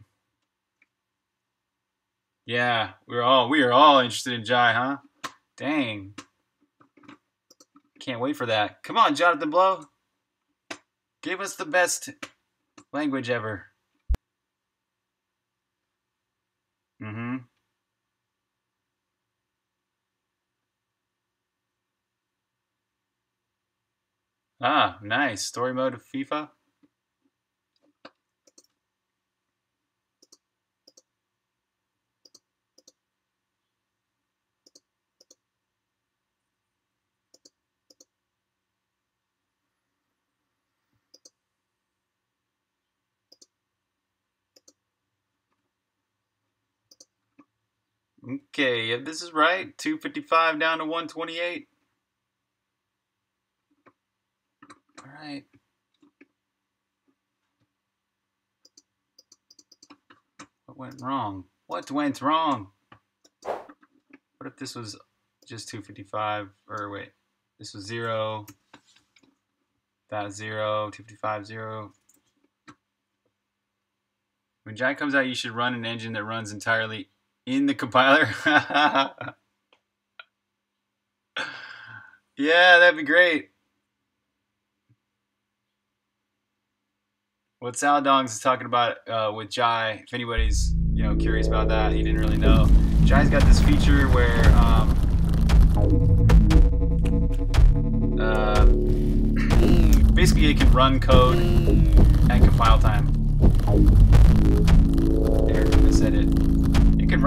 Yeah, we are all interested in Jai, huh? Dang. Can't wait for that. Come on, Jonathan Blow. Give us the best language ever. Mm-hmm. Ah, nice. Story mode of FIFA. Okay, if this is right, 255 down to 128. All right. What went wrong? What went wrong? What if this was just 255? Or wait, this was 0. That 0, 255, 0. When Jai comes out, you should run an engine that runs entirely in the compiler. Yeah, that'd be great. What Sal Dongs is talking about with Jai, if anybody's curious about that, he didn't really know. Jai's got this feature where basically it can run code at compile time. There, I said it. It can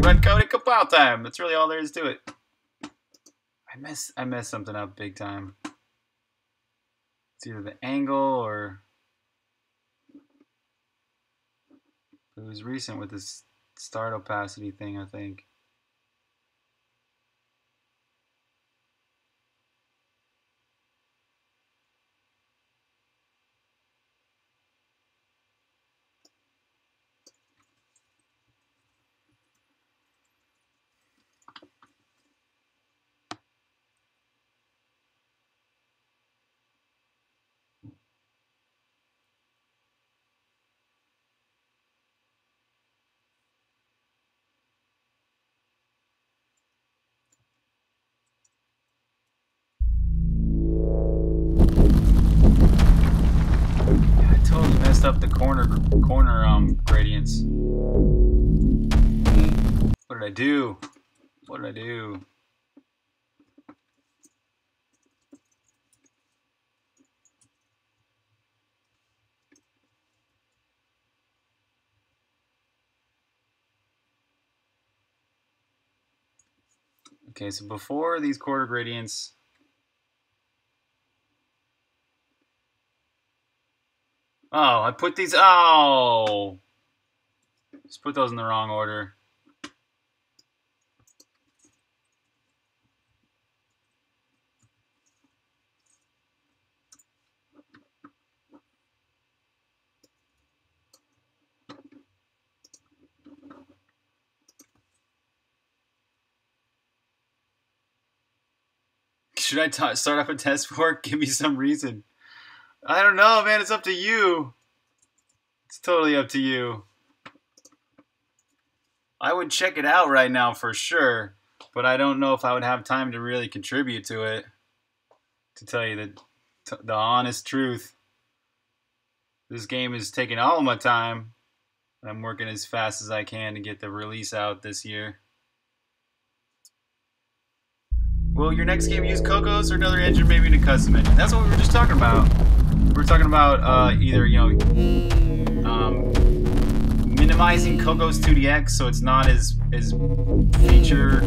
run code at compile time. That's really all there is to it. I messed something up big time. It's either the angle or it was recent with this start opacity thing, I think. Up the corner gradients. What did I do? What did I do? Okay, so before these quarter gradients, oh, I put these. Oh, just put those in the wrong order. Should I start off a test fork? Give me some reason. I don't know, man. It's up to you. It's totally up to you. I would check it out right now for sure, but I don't know if I would have time to really contribute to it, to tell you the honest truth. This game is taking all of my time. I'm working as fast as I can to get the release out this year. Will your next game use Cocos or another engine, maybe a custom engine? That's what we were just talking about. We're talking about either minimizing Cocos2d-x so it's not as feature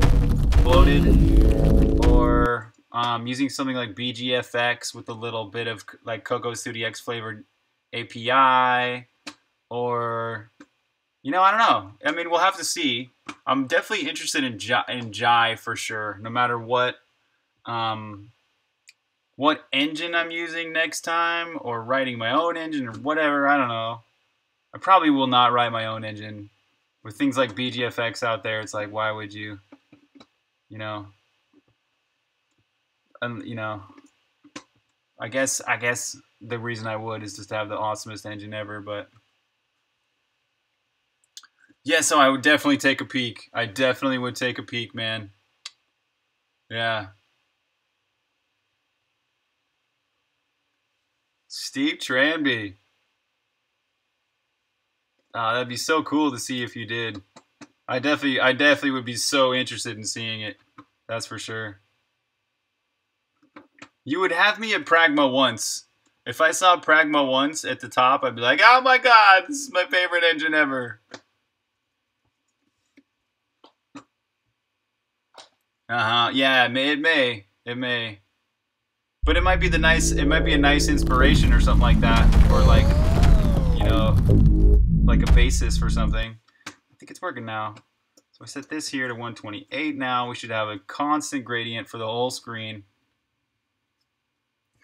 bloated, or using something like BGFX with a little bit of like Cocos2d-x flavored API, or I don't know. I mean, we'll have to see. I'm definitely interested in Jai for sure. No matter what engine I'm using next time, or writing my own engine, or whatever, I don't know. I probably will not write my own engine. with things like BGFX out there, it's like, why would you, I guess the reason I would is just to have the awesomest engine ever, but yeah, so I would definitely take a peek. I definitely would take a peek, man. Yeah. Steve Tranby. That'd be so cool to see if you did. I definitely would be so interested in seeing it. That's for sure. You would have me at Pragma once. If I saw Pragma once at the top, I'd be like, oh my god, this is my favorite engine ever. Yeah, it may. But it might be a nice inspiration or something like that, or like, like a basis for something. I think it's working now. So I set this here to 128 now. We should have a constant gradient for the whole screen.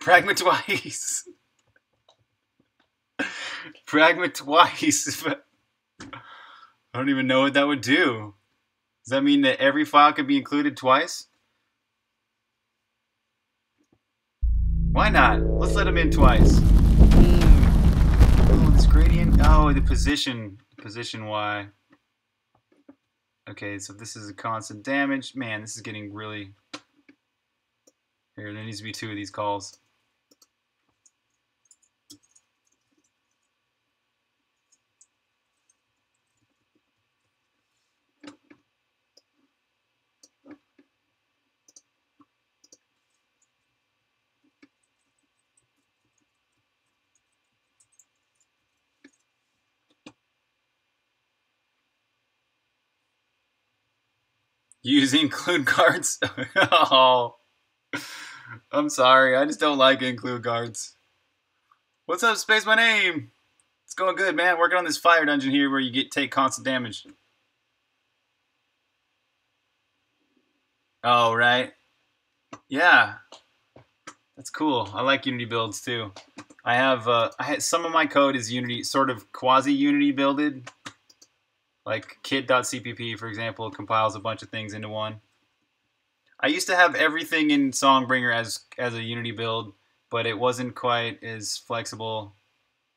Pragma twice. Pragma twice. I don't even know what that would do. Does that mean that every file could be included twice? Why not? Let's let them in twice. Oh, this gradient. Oh, the position. Position Y. Okay, so this is a constant damage. Man, this is getting really... Here, there needs to be two of these calls. Use include cards. Oh, I'm sorry. I just don't like include cards. What's up, Space My Name? It's going good, man. Working on this fire dungeon here where you take constant damage. Oh, right. Yeah. That's cool. I like Unity builds too. I had some of my code is Unity, sort of quasi Unity builded. Like kit.cpp, for example, compiles a bunch of things into one. I used to have everything in Songbringer as a Unity build, but it wasn't quite as flexible.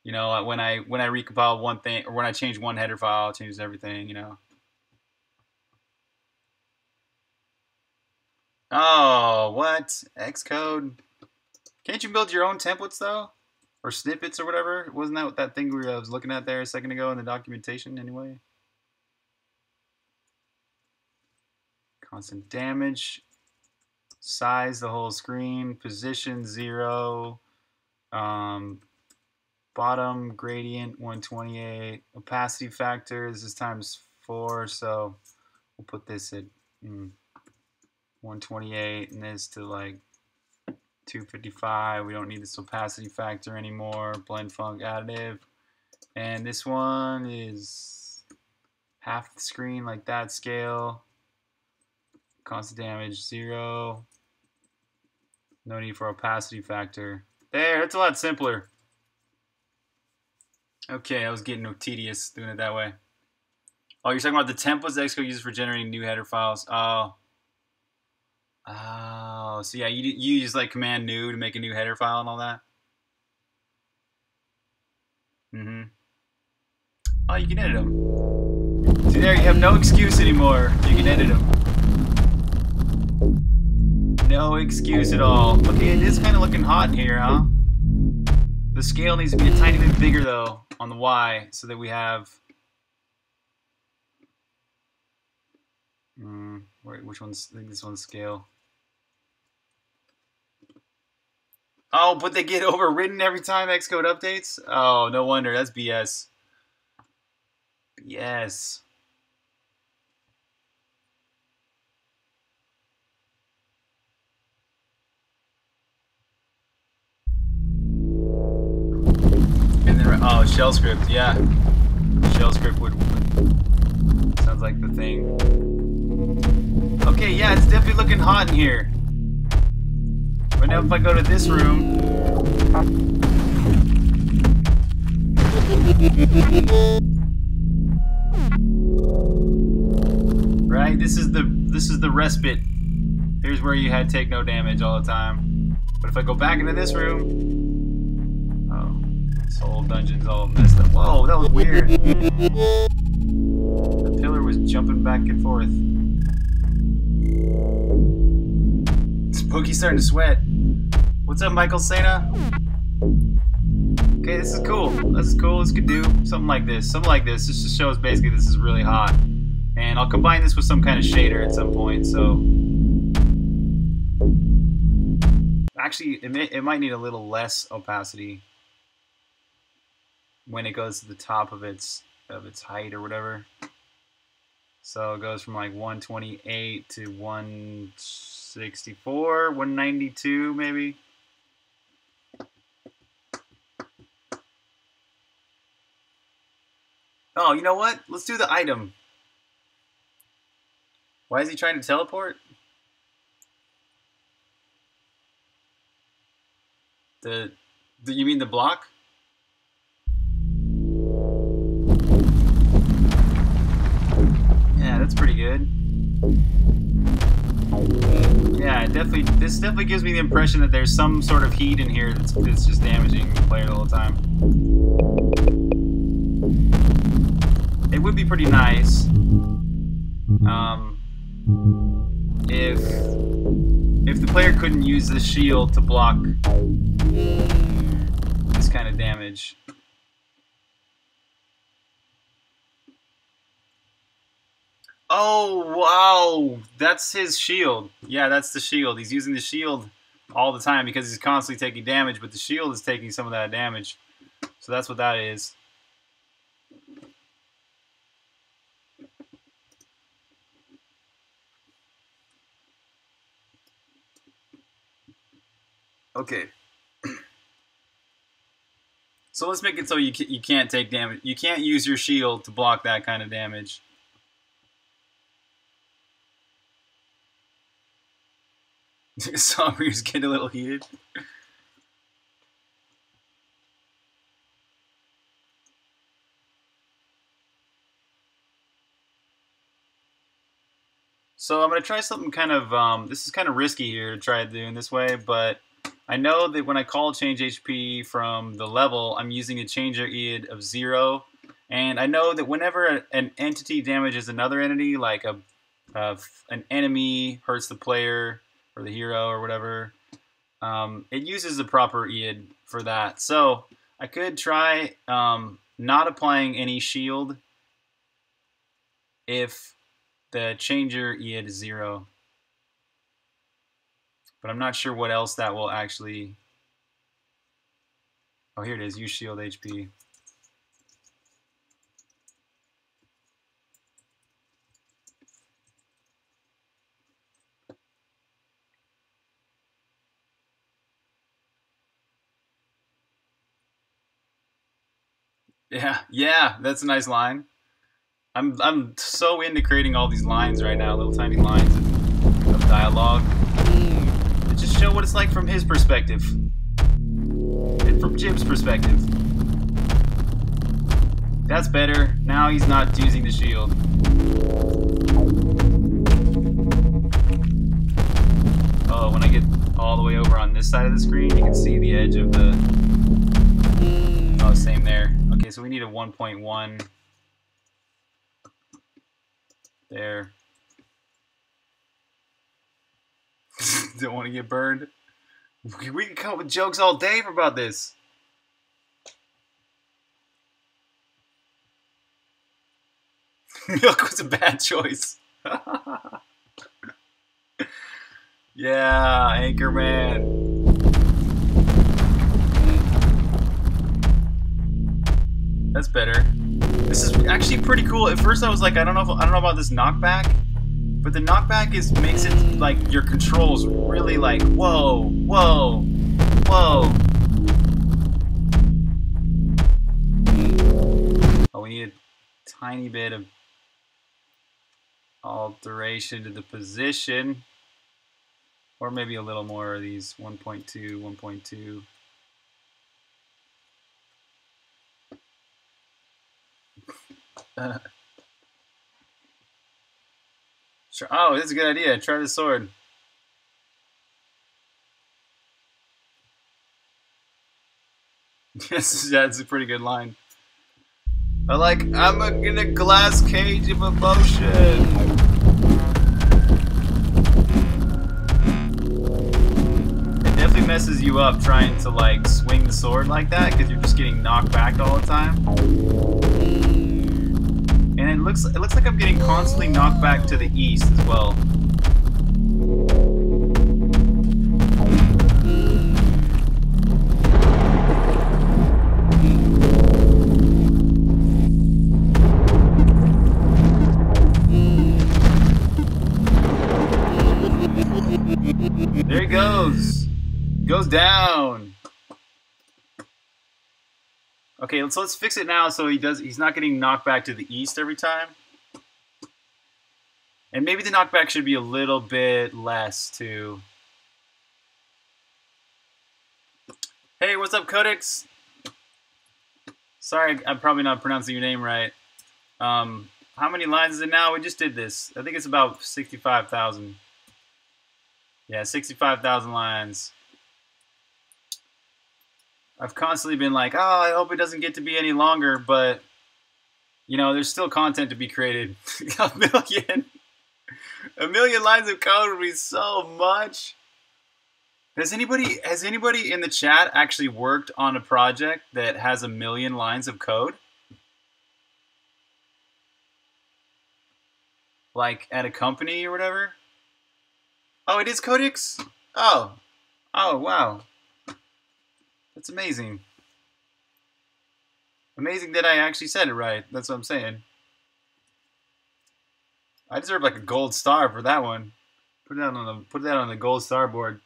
You know, when I recompiled one thing, or when I changed one header file, it changes everything, Oh, what? Xcode? Can't you build your own templates, though? Or snippets or whatever? Wasn't that what that thing I was looking at there a second ago in the documentation, anyway? Constant damage, size the whole screen, position 0, bottom gradient 128, opacity factor, this is times 4, so we'll put this at 128 and this to like 255. We don't need this opacity factor anymore, blend funk additive, and this one is half the screen, like that scale. Constant damage 0. No need for opacity factor. There, it's a lot simpler. Okay, I was getting tedious doing it that way. Oh, you're talking about the templates Xcode uses for generating new header files. Oh. Oh, so yeah, you use like command new to make a new header file and all that. Oh, you can edit them. See there, you have no excuse anymore. You can edit them. No excuse at all. Okay, it is kind of looking hot in here, huh? The scale needs to be a tiny bit bigger, though, on the Y, so that we have... which one's... I think this one's scale. Oh, but they get overridden every time Xcode updates? Oh, no wonder. That's BS. BS. Oh, shell script, yeah. Shell script would sounds like the thing. Okay, yeah, it's definitely looking hot in here. But now if I go to this room... right? This is the respite. Here's where you had take no damage all the time. But if I go back into this room, oh, this whole dungeon's all messed up. Whoa, that was weird. The pillar was jumping back and forth. Spooky's starting to sweat. What's up, Michael Sena? Okay, this is cool. This is cool. This could do something like this. Something like this. This just shows basically this is really hot. And I'll combine this with some kind of shader at some point, so... Actually, it might need a little less opacity when it goes to the top of its height or whatever. So it goes from like 128 to 164, 192 maybe. Oh, you know what? Let's do the item. Why is he trying to teleport? You mean the block? Yeah, that's pretty good. Yeah, definitely. This definitely gives me the impression that there's some sort of heat in here that's just damaging the player the whole time. It would be pretty nice if the player couldn't use the shield to block this kind of damage. Oh, wow! That's his shield. Yeah, that's the shield. He's using the shield all the time because he's constantly taking damage, but the shield is taking some of that damage. So that's what that is. Okay. So let's make it so you can't take damage. You can't use your shield to block that kind of damage. Songbringer getting a little heated. So I'm gonna try something kind of. This is kind of risky here to try doing this way, but. I know that when I call change HP from the level, I'm using a changer id of 0, and I know that whenever an entity damages another entity, like an enemy hurts the player or the hero or whatever, it uses the proper id for that. So I could try not applying any shield if the changer id is 0. But I'm not sure what else that will actually... Oh, here it is. Use shield HP. Yeah, that's a nice line. I'm so into creating all these lines right now, little tiny lines of dialogue. Just show what it's like from his perspective and from Jib's perspective. That's better. Now he's not using the shield. Oh, when I get all the way over on this side of the screen, you can see the edge of the... Oh, same there. Okay, so we need a 1.1 there. Don't want to get burned. We can come up with jokes all day about this. Milk was a bad choice. Yeah, Anchorman. That's better. This is actually pretty cool. At first, I was like, I don't know about this knockback. But the knockback makes it like your controls really like whoa, whoa, whoa. Oh, we need a tiny bit of alteration to the position, or maybe a little more of these 1.2, 1.2. Oh, this is a good idea. Try the sword. Yes, that's a pretty good line. I like, I'm in a glass cage of emotion. Messes you up trying to like swing the sword like that because you're just getting knocked back all the time, and it looks like I'm getting constantly knocked back to the east as well. There he goes. Goes down. Okay, so let's fix it now so he's not getting knocked back to the east every time. And maybe the knockback should be a little bit less too. Hey, what's up, Codex? Sorry, I'm probably not pronouncing your name right. How many lines is it now? We just did this. I think it's about 65,000. Yeah, 65,000 lines. I've constantly been like, oh, I hope it doesn't get to be any longer, but, you know, there's still content to be created. A million lines of code would be so much. Has anybody in the chat actually worked on a project that has 1 million lines of code? Like at a company or whatever? Oh, it is Codex? Oh. Oh, wow. That's amazing. Amazing that I actually said it right. That's what I'm saying. I deserve like a gold star for that one. Put that on the gold star board.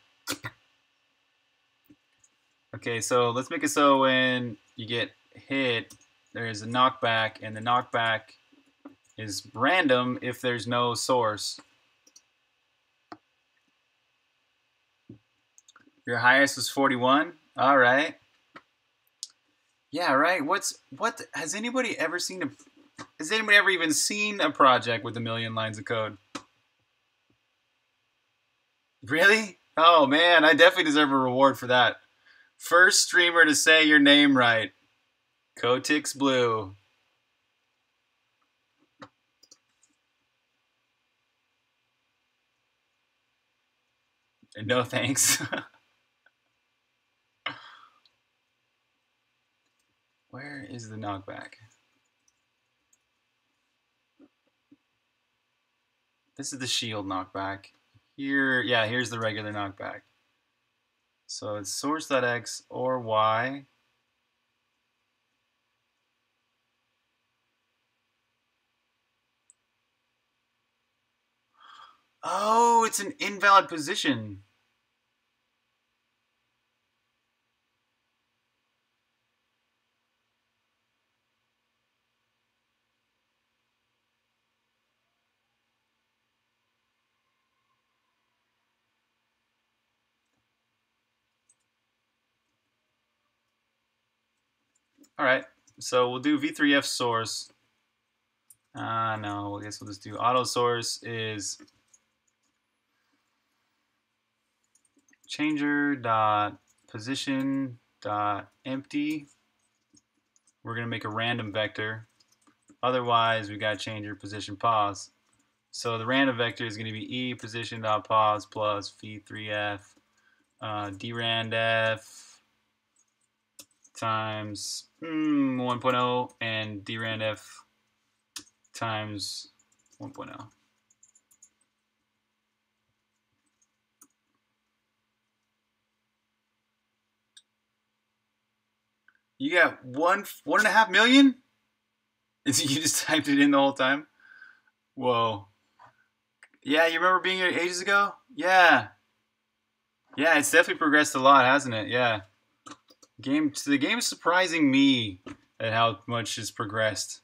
Okay, so let's make it so when you get hit, there is a knockback, and the knockback is random if there's no source. Your highest was 41. All right. Yeah, right. Has anybody ever even seen a project with 1 million lines of code? Really? Oh man, I definitely deserve a reward for that. First streamer to say your name right. Codex Blue. No thanks. Where is the knockback? This is the shield knockback. Here, yeah, here's the regular knockback. So it's source.x or y. Oh, it's an invalid position. All right, so we'll do v3f source. No, I guess we'll just do auto source is changer.position.empty. We're gonna make a random vector. Otherwise, we got changer position pause. So the random vector is gonna be e position.pause plus v3f drandf times 1.0 and drandf times 1.0. You got 1.5 million? You just typed it in the whole time? Whoa. Yeah, you remember being here ages ago? Yeah. Yeah, it's definitely progressed a lot, hasn't it? Yeah. The game is surprising me at how much has progressed.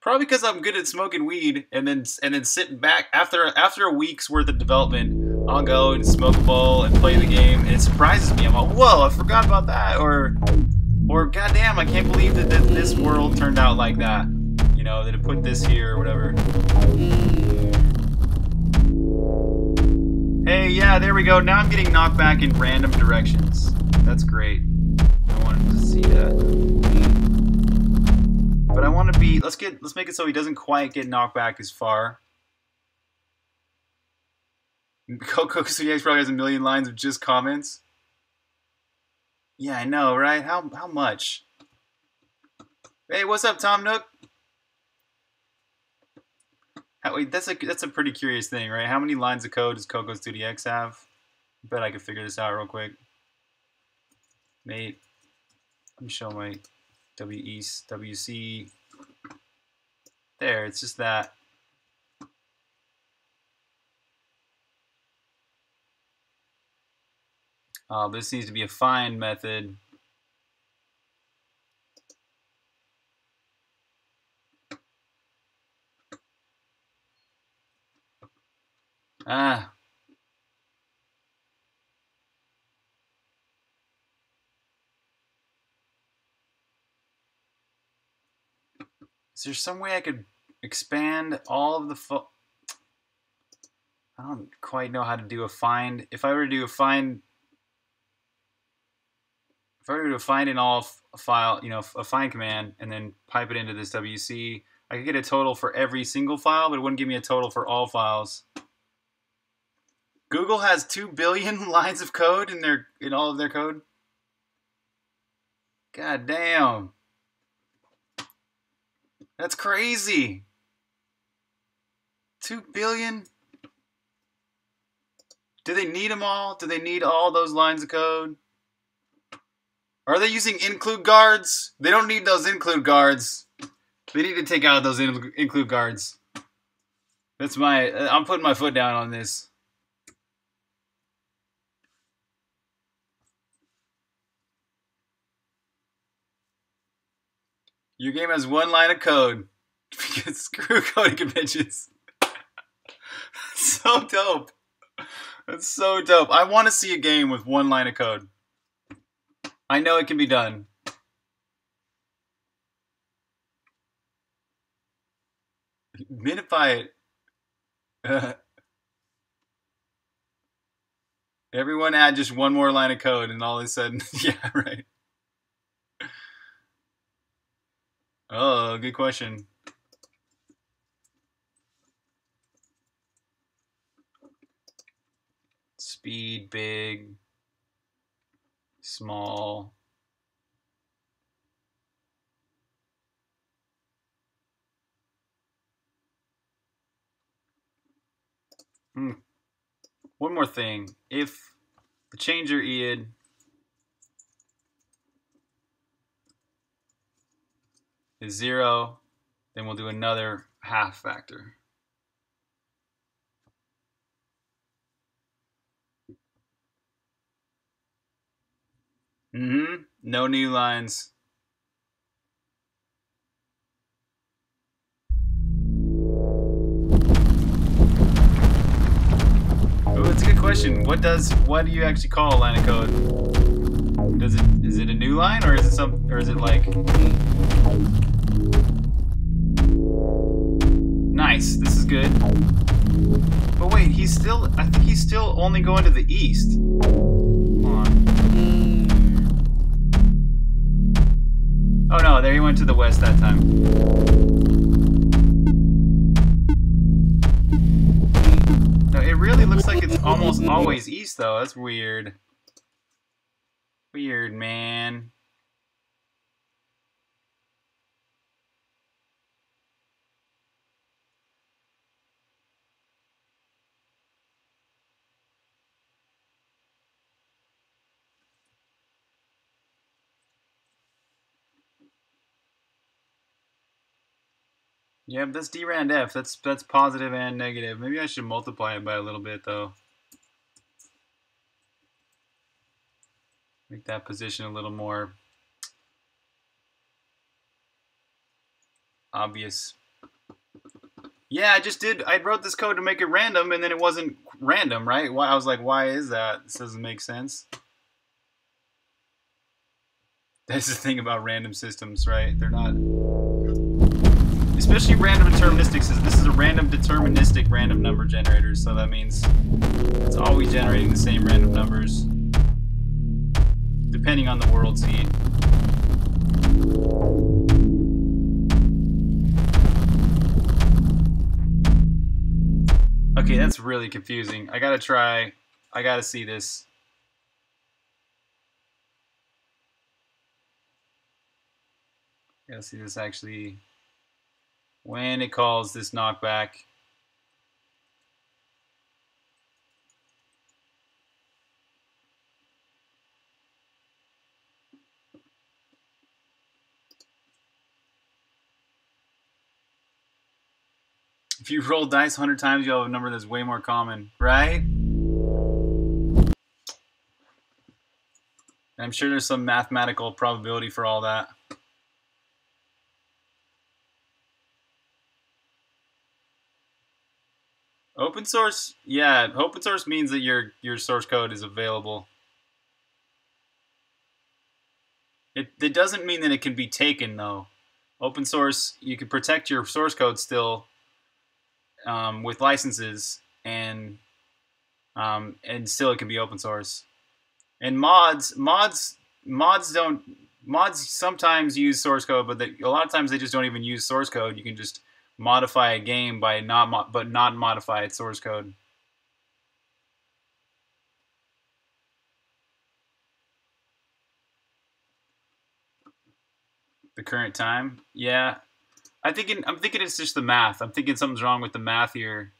Probably because I'm good at smoking weed and then sitting back after a week's worth of development, I'll go and smoke a bowl and play the game, and it surprises me. I'm like, whoa, I forgot about that, or goddamn, I can't believe that this world turned out like that. You know, that it put this here or whatever. Hey, yeah, there we go. Now I'm getting knocked back in random directions. That's great. I wanted to see that. But I want to be... Let's make it so he doesn't quite get knocked back as far. Cocos2d-x probably has a million lines of just comments. Yeah, I know, right? How much? Hey, what's up, Tom Nook? That's a pretty curious thing, right? How many lines of code does Cocos2d-x have? I bet I could figure this out real quick. Mate, let me show my WC. There, it's just that. This needs to be a find method. Ah. Is there some way I could expand all of the I don't quite know how to do a find. If I were to do a find, in all file, you know, a find command and then pipe it into this WC, I could get a total for every single file, but it wouldn't give me a total for all files. Google has 2 billion lines of code in their all of their code. God damn. That's crazy. 2 billion. Do they need them all? Do they need all those lines of code? Are they using include guards? They don't need those include guards. They need to take out those include guards. That's my... I'm putting my foot down on this. Your game has one line of code. Because screw coding conventions. So dope. That's so dope. I want to see a game with one line of code. I know it can be done. Minify it. Everyone add just one more line of code and all of a sudden, yeah, right. Oh, good question. Speed, big, small. One more thing. If the changer id is 0, then we'll do another half factor. No new lines. Oh, it's a good question. What do you actually call a line of code? Is it a new line or is it like? Nice, this is good. But wait, I think he's still only going to the east. Hold on. Oh no, there he went to the west that time. No, it really looks like it's almost always east though, that's weird. Weird, man. Yeah, but that's D rand F. That's positive and negative. Maybe I should multiply it by a little bit, though. Make that position a little more obvious. Yeah, I just did. I wrote this code to make it random, and then it wasn't random, right? Why? I was like, why is that? This doesn't make sense. That's the thing about random systems, right? They're not... especially random deterministic, since this is a random deterministic random number generator, so that means it's always generating the same random numbers depending on the world's need. Okay, that's really confusing. I gotta try. I gotta see this. I gotta see this actually. When it calls this knockback. If you roll dice 100 times, you'll have a number that's way more common, right? And I'm sure there's some mathematical probability for all that. Open source, yeah, open source means that your source code is available. It doesn't mean that it can be taken, though. Open source, you can protect your source code still. With licenses, and still it can be open source. And mods sometimes use source code, but a lot of times they just don't even use source code. You can just modify a game by not modify its source code. The current time, yeah. I'm thinking it's just the math. I'm thinking something's wrong with the math here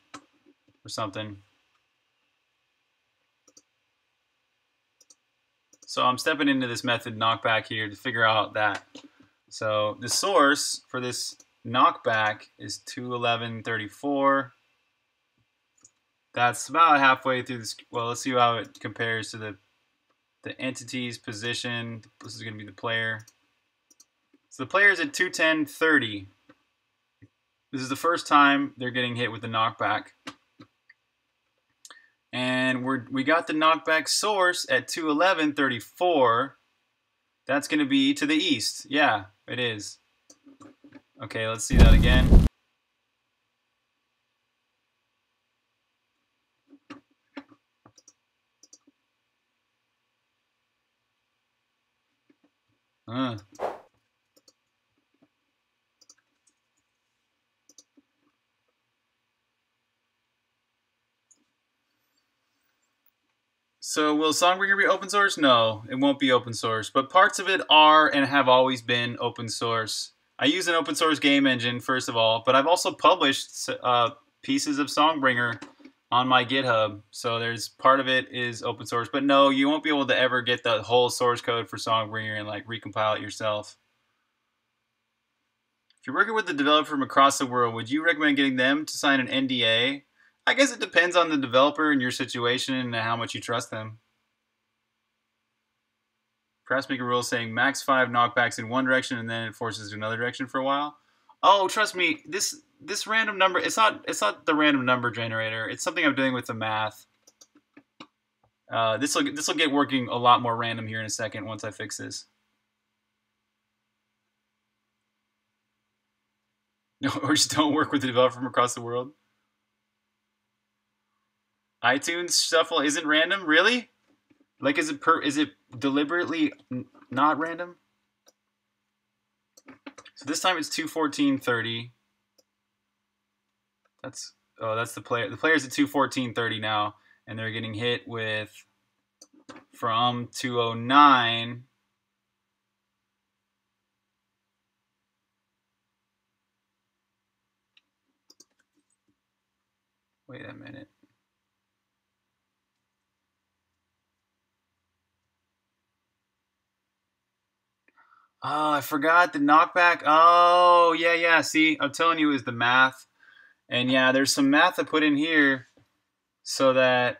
or something. So I'm stepping into this method knockback here to figure out that. So the source for this knockback is 211.34. That's about halfway through this. Well, let's see how it compares to the entity's position. This is going to be the player. So the player is at 210.30. This is the first time they're getting hit with the knockback. And we got the knockback source at 211.34. That's going to be to the east. Yeah, it is. Okay, let's see that again. So will Songbringer be open source? No, it won't be open source, but parts of it are and have always been open source. I use an open source game engine, first of all, but I've also published pieces of Songbringer on my GitHub. So there's part of it is open source, but no, you won't be able to ever get the whole source code for Songbringer and like recompile it yourself. If you're working with a developer from across the world, would you recommend getting them to sign an NDA? I guess it depends on the developer and your situation and how much you trust them. Perhaps make a rule saying max 5 knockbacks in one direction and then it forces another direction for a while. Oh, trust me, this random number, it's not the random number generator. It's something I'm doing with the math. This will get working a lot more random here in a second once I fix this. No, or just don't work with the developer from across the world. iTunes shuffle isn't random, really? Like, is it deliberately not random? So this time it's 214.30. That's the player. The player's at 214.30 now, and they're getting hit with from 209. Wait a minute. Oh, I forgot the knockback. Oh, yeah, yeah. See, I'm telling you, it was the math. And yeah, there's some math I put in here so that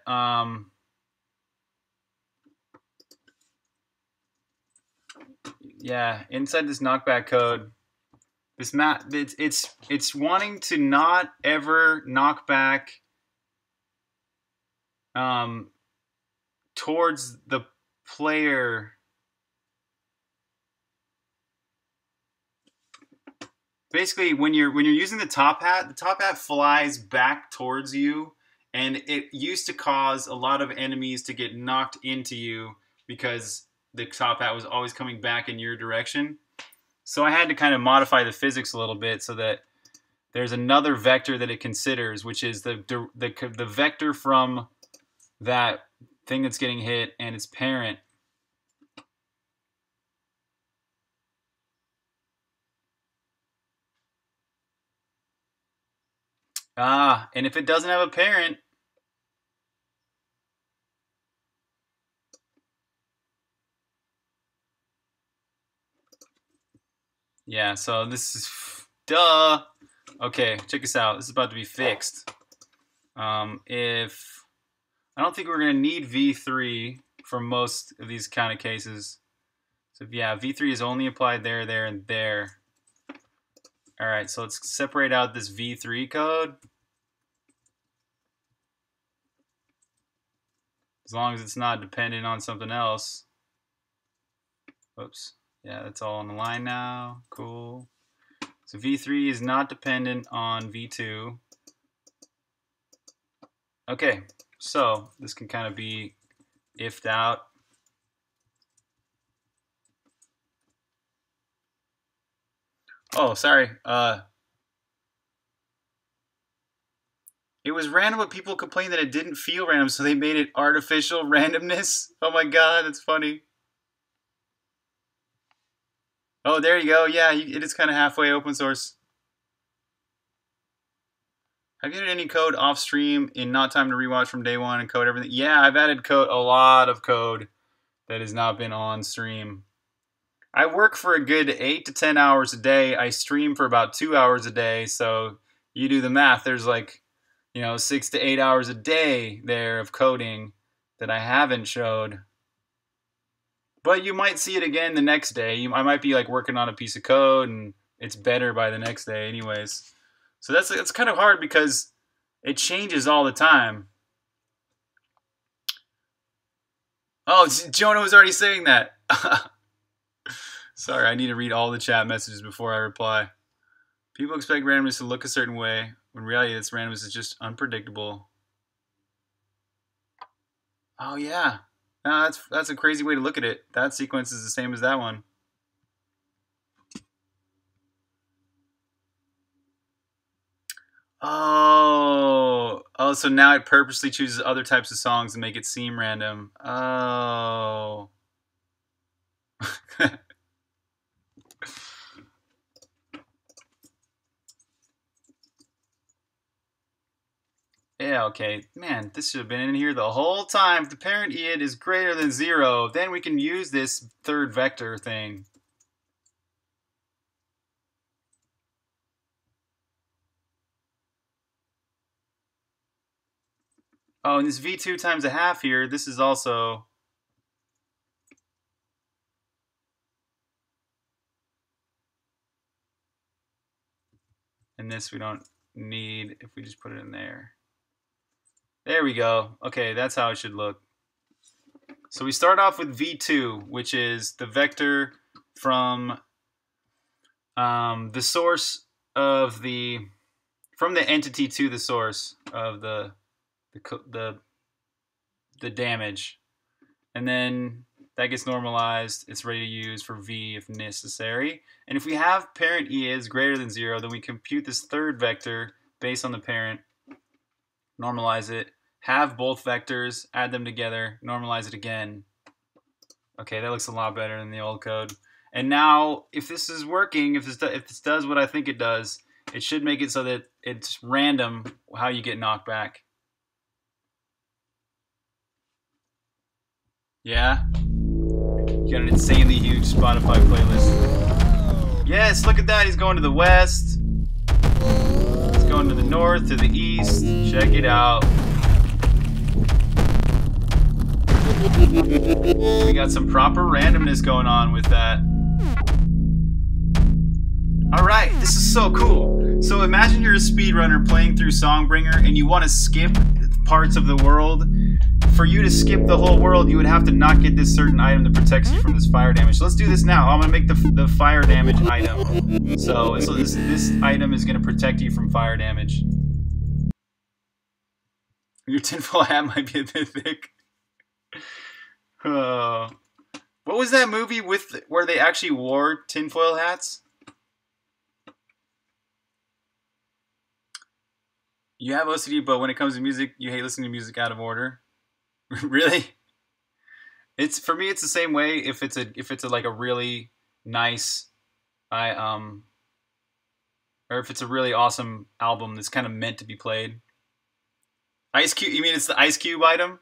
yeah, inside this knockback code, this math, it's wanting to not ever knock back towards the player. basically when you're using the top hat flies back towards you, and it used to cause a lot of enemies to get knocked into you because the top hat was always coming back in your direction. So I had to kind of modify the physics a little bit so that there's another vector that it considers, which is the vector from that thing that's getting hit and its parent. Ah, and if it doesn't have a parent, yeah, so this is, duh. Okay, check this out. This is about to be fixed. If I don't think we're going to need V3 for most of these kind of cases. So yeah, V3 is only applied there, there, and there. All right, so let's separate out this V3 code. As long as it's not dependent on something else. Oops. Yeah, that's all on the line now. Cool. So V3 is not dependent on V2. Okay, so this can kind of be if'd out. Oh, sorry. It was random, but people complained that it didn't feel random, so they made it artificial randomness. Oh my god, that's funny. Oh, there you go. Yeah, it is kind of halfway open source. Have you added any code off stream in Not Time to Rewatch from day one and code everything? Yeah, I've added code, a lot of code that has not been on stream. I work for a good 8 to 10 hours a day. I stream for about 2 hours a day. So you do the math. There's like, you know, 6 to 8 hours a day there of coding that I haven't showed. But you might see it again the next day. I might be like working on a piece of code and it's better by the next day anyways. So that's kind of hard because it changes all the time. Oh, Jonah was already saying that. Sorry, I need to read all the chat messages before I reply. People expect randomness to look a certain way. When in reality, this randomness is just unpredictable. Oh, yeah. No, that's a crazy way to look at it. That sequence is the same as that one. Oh, so now it purposely chooses other types of songs to make it seem random. Oh. Yeah, okay. Man, this should have been in here the whole time. If the parent id is greater than 0, then we can use this third vector thing. Oh, and this v2 times a half here, this is also... And this we don't need if we just put it in there. There we go. Okay, that's how it should look. So we start off with v2, which is the vector from the source of the from the entity to the source of the damage, and then that gets normalized. It's ready to use for v if necessary. And if we have parent e is greater than 0, then we compute this third vector based on the parent. Normalize it, have both vectors, add them together, normalize it again. Okay, that looks a lot better than the old code. And now, if this is working, if this does what I think it does, it should make it so that it's random how you get knocked back. Yeah? You got an insanely huge Spotify playlist. Yes, look at that, he's going to the west. Going to the north, to the east. Check it out. We got some proper randomness going on with that. Alright, this is so cool. So imagine you're a speedrunner playing through Songbringer and you want to skip parts of the world. for you to skip the whole world, you would have to not get this certain item that protects you from this fire damage. So let's do this now. I'm gonna make the fire damage item. So this item is gonna protect you from fire damage. Your tinfoil hat might be a bit thick. What was that movie with where they actually wore tinfoil hats? You have OCD, but when it comes to music, you hate listening to music out of order. Really? It's for me. It's the same way. If it's a, like a really nice, or if it's a really awesome album that's kind of meant to be played. Ice Cube. You mean it's the Ice Cube item?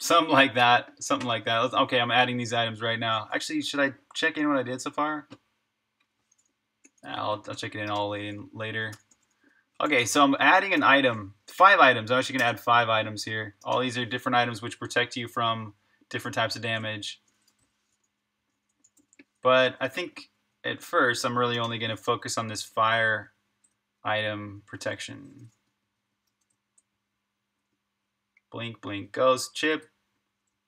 Something like that. Something like that. Okay, I'm adding these items right now. Actually, should I check in what I did so far? I'll check it in all later. Okay, so I'm adding an item, 5 items. I'm actually gonna add 5 items here. All these are different items which protect you from different types of damage. But I think at first, I'm really only gonna focus on this fire item protection. Blink, blink, ghost, chip,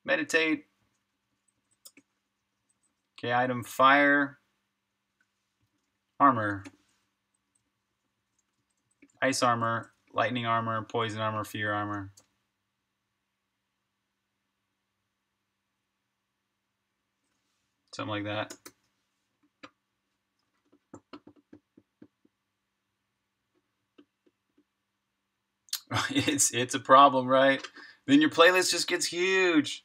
meditate. Okay, item fire, armor. Ice armor, lightning armor, poison armor, fear armor. Something like that. It's a problem, right? Then your playlist just gets huge.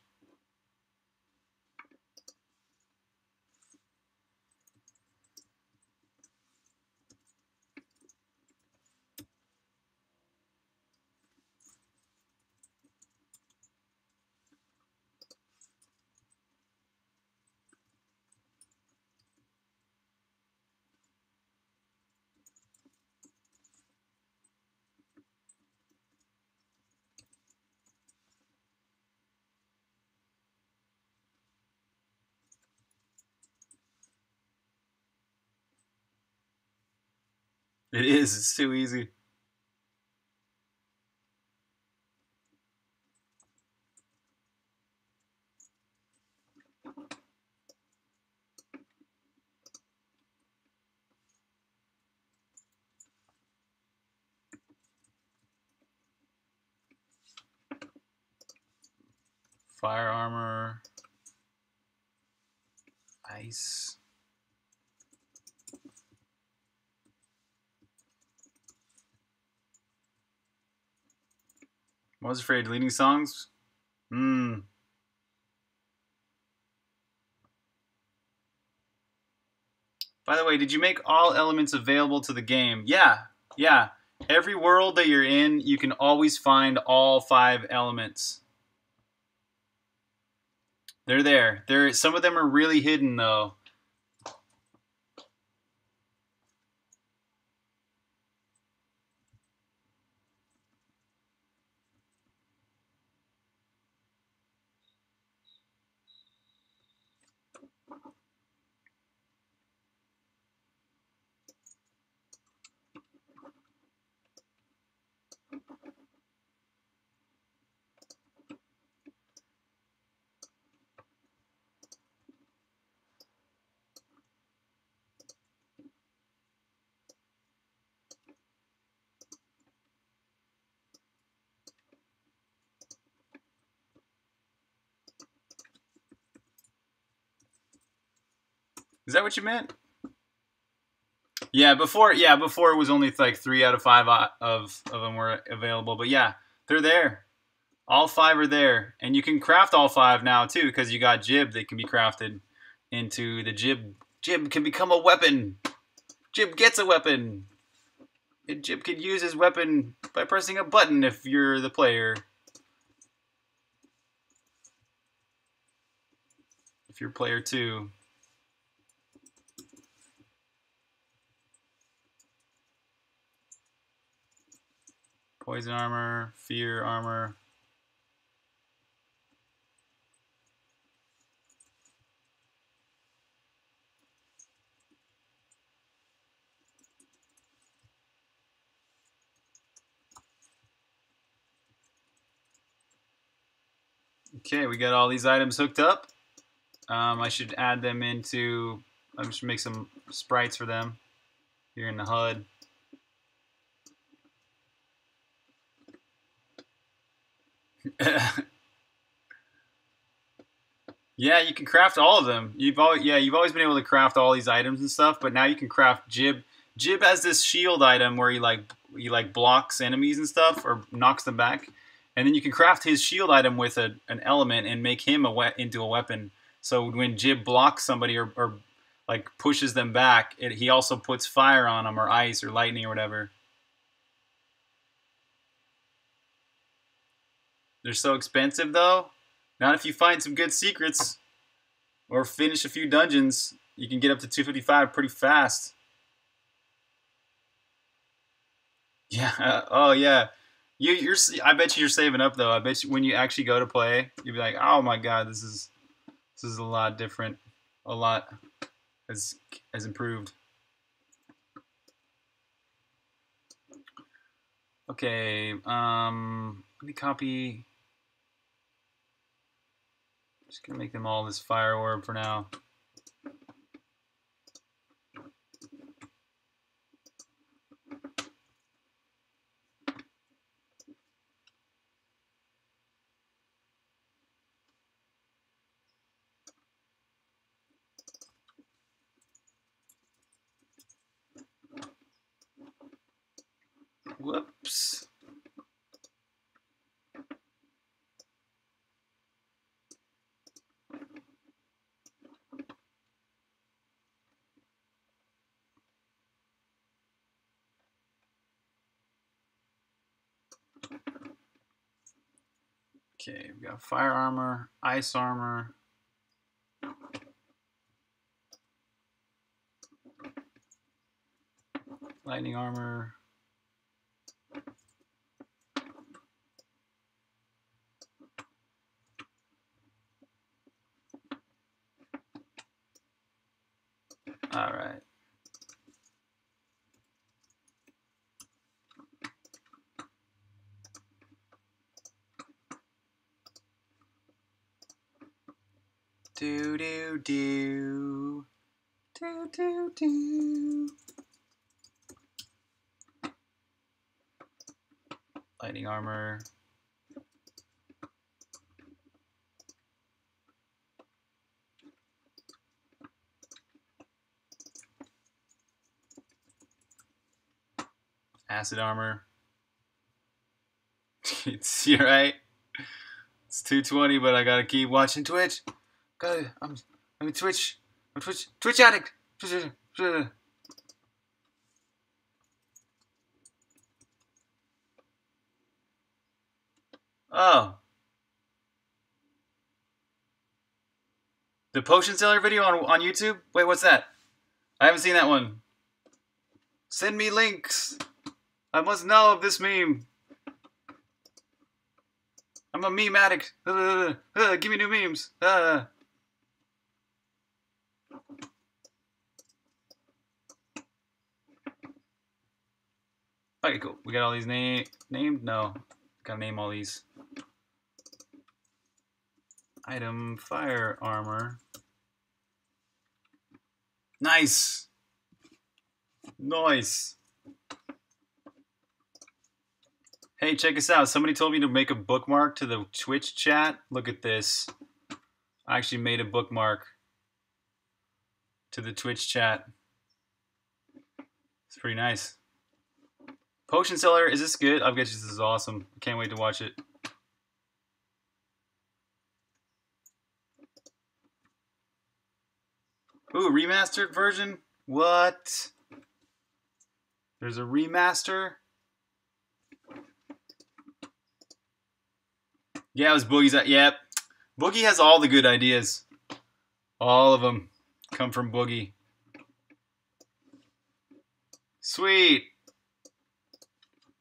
It is. It's too easy. Fire armor, ice. I was afraid of deleting songs. By the way, did you make all elements available to the game? Yeah. Every world that you're in, you can always find all 5 elements. They're there. Some of them are really hidden, though. Is that what you meant? Yeah, before it was only like 3 out of 5 of them were available, but yeah, they're there. All 5 are there, and you can craft all 5 now too because you got jib that can be crafted into the jib. Jib can become a weapon. Jib gets a weapon. And Jib can use his weapon by pressing a button if you're the player. If you're player 2. Poison armor, fear armor. Okay, we got all these items hooked up. I should add them into, I'm just gonna make some sprites for them here in the HUD. Yeah, you can craft all of them. You've always been able to craft all these items and stuff, but now you can craft Jib. Jib has this shield item where he blocks enemies and stuff or knocks them back, and then you can craft his shield item with an element and make him into a weapon. So when Jib blocks somebody or pushes them back, he also puts fire on them or ice or lightning or whatever. They're so expensive though. Not if you find some good secrets or finish a few dungeons, you can get up to 255 pretty fast. Yeah. Oh yeah. You're. I bet you you're saving up though. I bet you when you actually go to play, you'll be like, oh my god, this is a lot different. A lot has improved. Okay. Let me copy. Just gonna make them all this fire orb for now. Whoops. Okay, we got fire armor, ice armor. Lightning armor. All right. Do do do do do do. Lightning armor. Acid armor. It's you're right. It's 220, but I gotta keep watching Twitch. God, I'm a Twitch. I'm a Twitch addict. Oh. The potion seller video on YouTube? Wait, what's that? I haven't seen that one. Send me links. I must know of this meme. I'm a meme addict. Give me new memes. Okay, cool. We got all these named? No. Gotta name all these. Item, fire armor. Nice! Nice! Hey, check us out. Somebody told me to make a bookmark to the Twitch chat. Look at this. I actually made a bookmark to the Twitch chat. It's pretty nice. Potion Seller, is this good? I bet you this is awesome. I can't wait to watch it. Ooh, remastered version? What? There's a remaster? Yeah, it was Boogie's. Yep. Boogie has all the good ideas. All of them come from Boogie. Sweet.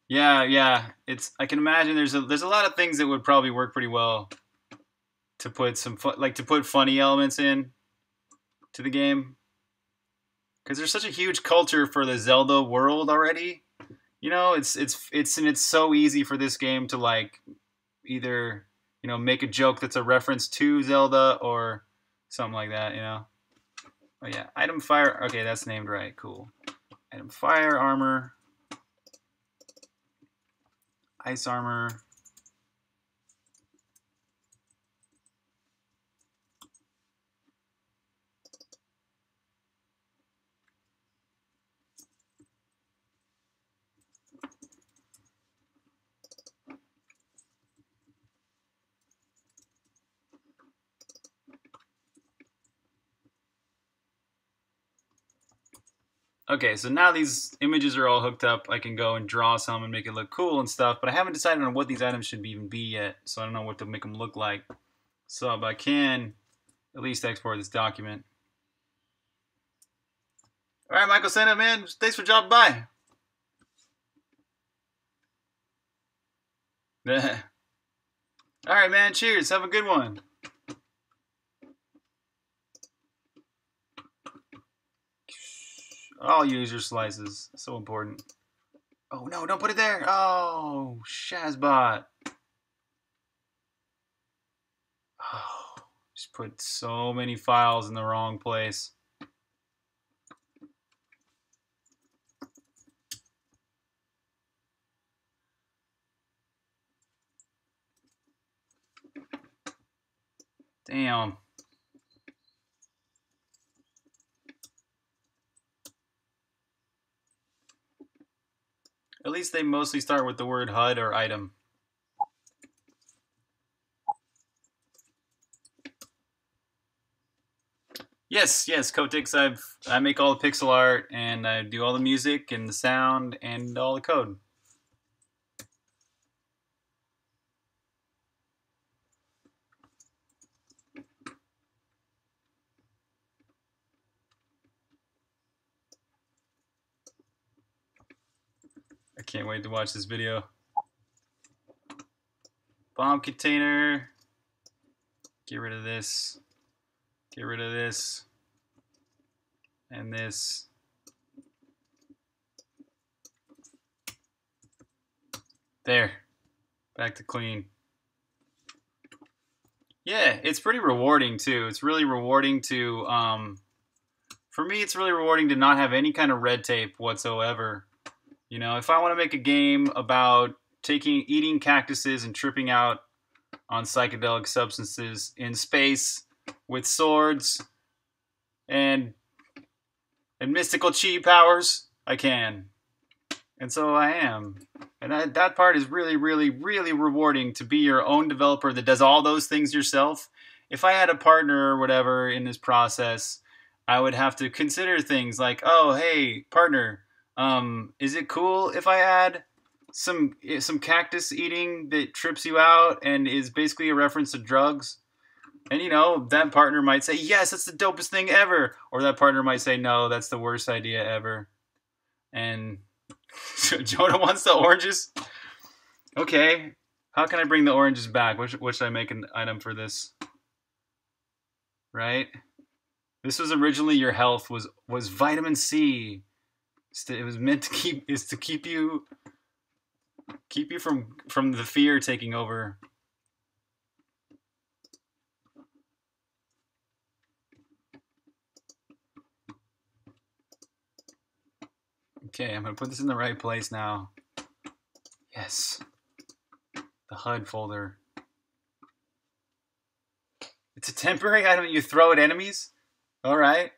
Yeah, it's, I can imagine there's a lot of things that would probably work pretty well to put some to put funny elements in to the game, because there's such a huge culture for the Zelda world already. You know, it's so easy for this game to either you know, make a joke that's a reference to Zelda or something like that, you know. Oh yeah, item fire, okay, that's named right, cool. Item fire, armor, ice armor. Okay, so now these images are all hooked up. I can go and draw some and make it look cool and stuff, but I haven't decided on what these items should be, even be yet, so I don't know what to make them look like. So, but I can at least export this document. All right, Michael Senna, man, thanks for dropping by. All right, man, cheers. Have a good one. All user slices, so important. Oh no, don't put it there. Oh, Shazbot. Oh, just put so many files in the wrong place. Damn. At least they mostly start with the word HUD or item. Yes, yes, Cotix, I make all the pixel art and I do all the music and the sound and all the code. Can't wait to watch this video. Bomb container. Get rid of this. Get rid of this. And this. There. Back to clean. Yeah, it's pretty rewarding too. It's really rewarding to, for me, it's really rewarding to not have any kind of red tape whatsoever. You know, if I want to make a game about eating cactuses and tripping out on psychedelic substances in space with swords and mystical chi powers, I can. And so I am. And that part is really, really, really rewarding to be your own developer that does all those things yourself. If I had a partner or whatever in this process, I would have to consider things like, oh, hey, partner, is it cool if I add some cactus eating that trips you out and is basically a reference to drugs? And you know, that partner might say, yes, that's the dopest thing ever. Or that partner might say, no, that's the worst idea ever. And Jonah wants the oranges? Okay, how can I bring the oranges back? What should I make an item for this? Right? This was originally your health was vitamin C. It was meant to keep you from the fear taking over. Okay, I'm gonna put this in the right place now. Yes, the HUD folder. It's a temporary item you throw at enemies. All right.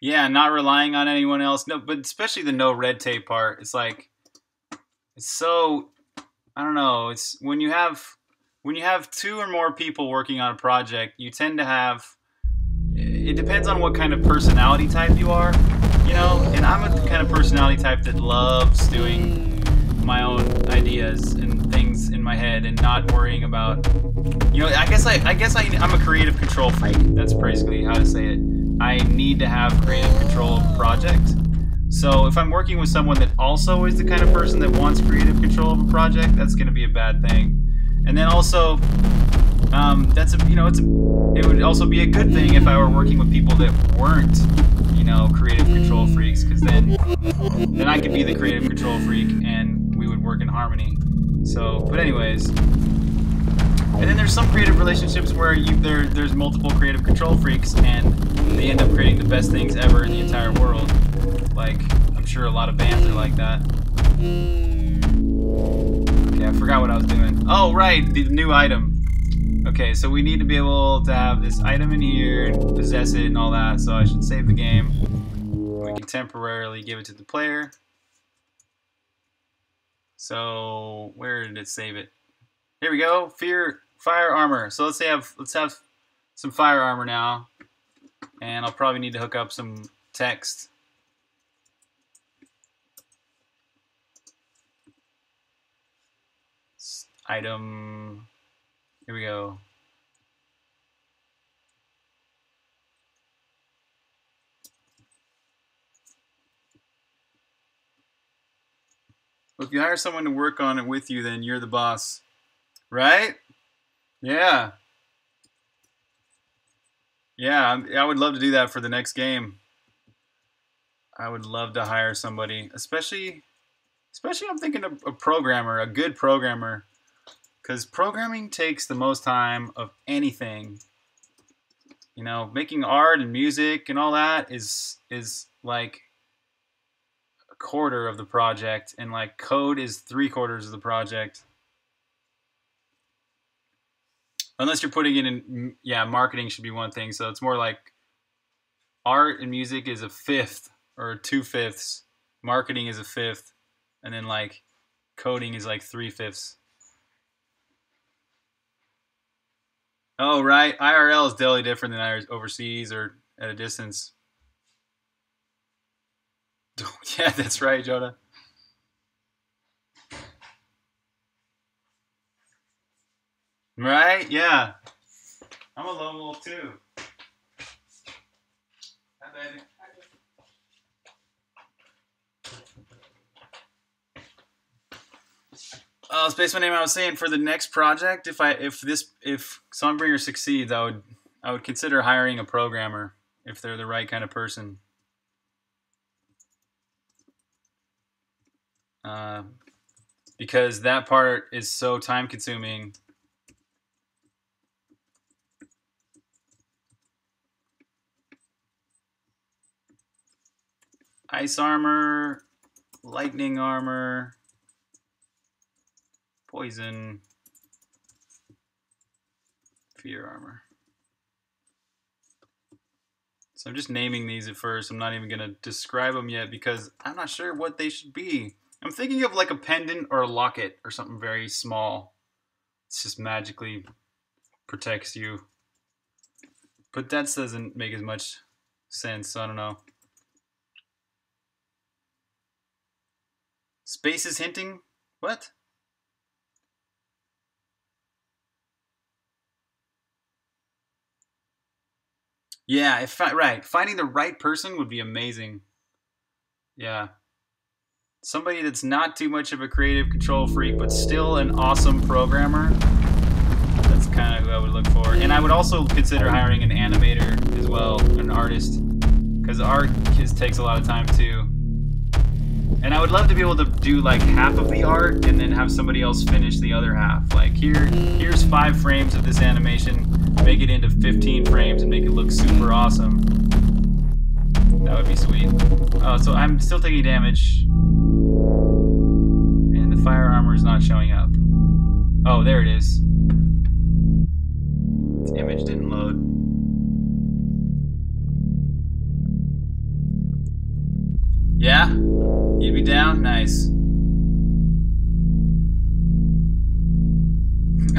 Yeah, not relying on anyone else. No, but especially the no red tape part. It's like, it's so, I don't know. It's when you have two or more people working on a project, you tend to have. It depends on what kind of personality type you are, you know. And I'm the kind of personality type that loves doing my own ideas and things in my head and not worrying about. You know, I guess I'm a creative control freak. That's basically how to say it. I need to have creative control of a project. So if I'm working with someone that also is the kind of person that wants creative control of a project, that's going to be a bad thing. And then also, that's a, you know, it would also be a good thing if I were working with people that weren't, you know, creative control freaks, because then I could be the creative control freak and we would work in harmony. So, but anyways. And then there's some creative relationships where there's multiple creative control freaks and they end up creating the best things ever in the entire world. Like, I'm sure a lot of bands are like that. Okay, I forgot what I was doing. Oh, right, the new item. Okay, so we need to be able to have this item in here and possess it and all that, so I should save the game. We can temporarily give it to the player. So, where did it save it? Here we go, fire armor. So let's have some fire armor now. And I'll probably need to hook up some text. Item, here we go. Well, if you hire someone to work on it with you, then you're the boss. Right? Yeah. Yeah, I would love to do that for the next game. I would love to hire somebody, especially I'm thinking of a programmer, a good programmer, because programming takes the most time of anything. You know, making art and music and all that is like a quarter of the project, and like code is 3/4 of the project. Unless you're putting it in, yeah, marketing should be one thing. So it's more like art and music is a 1/5 or 2/5. Marketing is a 5th. And then like coding is like 3/5. Oh, right. IRL is definitely different than overseas or at a distance. Yeah, that's right, Jonah. Right? Yeah. I'm a lone wolf too. Hi, baby. Oh, it's based on my name. I was saying for the next project, if Songbringer succeeds, I would consider hiring a programmer if they're the right kind of person. Because that part is so time consuming. Ice armor, lightning armor, poison, fear armor. So I'm just naming these at first. I'm not even going to describe them yet because I'm not sure what they should be. I'm thinking of like a pendant or a locket or something very small. It's just magically protects you. But that doesn't make as much sense, so I don't know. Space is hinting? What? Yeah, right. Finding the right person would be amazing. Yeah. Somebody that's not too much of a creative control freak, but still an awesome programmer. That's kind of who I would look for. And I would also consider hiring an animator as well, an artist. Because art takes a lot of time too. And I would love to be able to do like half of the art and then have somebody else finish the other half. Like here's 5 frames of this animation, make it into 15 frames and make it look super awesome. That would be sweet. So I'm still taking damage. And the fire armor is not showing up. Oh, there it is. This image didn't load. Yeah? You'd be down? Nice.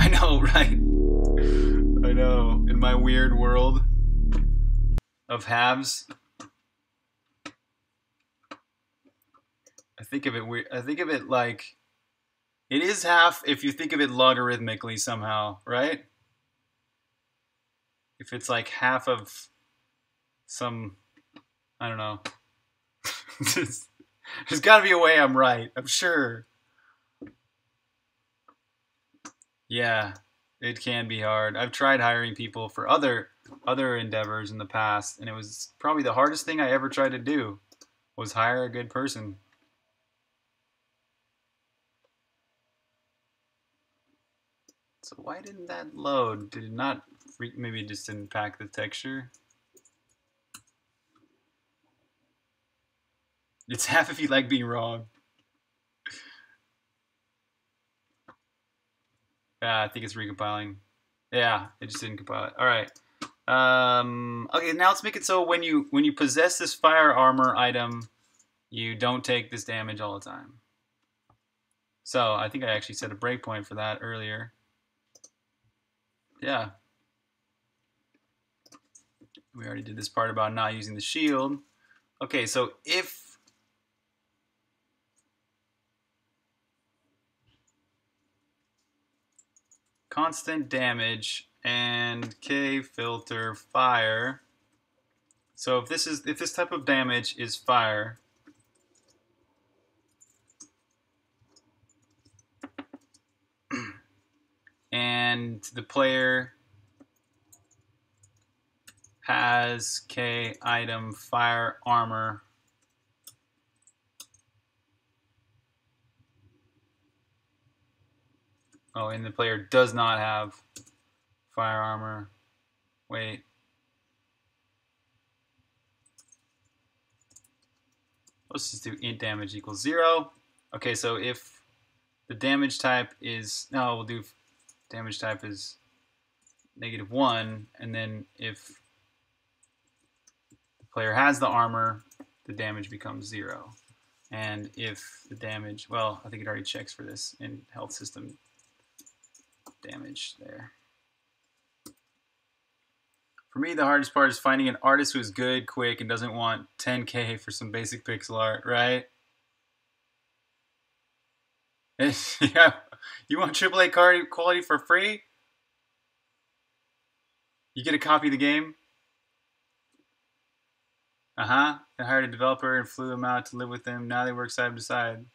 I know, right? I know. In my weird world of halves. I think of it like it is half if you think of it logarithmically somehow, right? If it's like half of some, I don't know. There's got to be a way I'm right, I'm sure. Yeah, it can be hard. I've tried hiring people for other endeavors in the past, and it was probably the hardest thing I ever tried to do was hire a good person. So why didn't that load? Did it not, maybe it just didn't pack the texture. It's half if you like being wrong. Yeah, I think it's recompiling. Yeah, it just didn't compile it. All right. Okay, now let's make it so when you possess this fire armor item, you don't take this damage all the time. So I think I actually set a breakpoint for that earlier. Yeah. We already did this part about not using the shield. Okay, so if constant damage and K filter fire. So if this type of damage is fire, and the player has K item fire armor, oh, and the player does not have fire armor. Wait. Let's just do int damage equals 0. Okay, so if the damage type is, no, we'll do damage type is -1, and then if the player has the armor, the damage becomes 0. And if the damage, well, I think it already checks for this in health system damage there. For me, the hardest part is finding an artist who is good, quick, and doesn't want 10K for some basic pixel art, right? Yeah. You want AAA quality for free? You get a copy of the game? Uh-huh. I hired a developer and flew them out to live with them. Now they work side by side.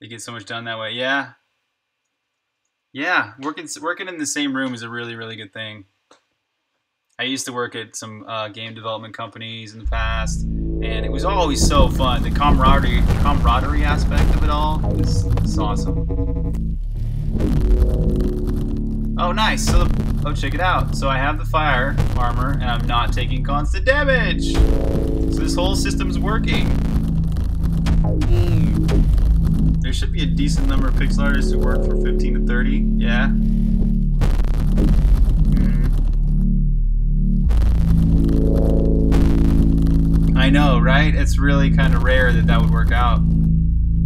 They get so much done that way. Yeah. Yeah. Working in the same room is a really, really good thing. I used to work at some game development companies in the past, and it was always so fun. The camaraderie aspect of it all is awesome. Oh, nice. So, oh, check it out. So I have the fire armor, and I'm not taking constant damage. So this whole system's working. There should be a decent number of pixel artists who work for 15 to 30. Yeah. I know, right? It's really kind of rare that that would work out.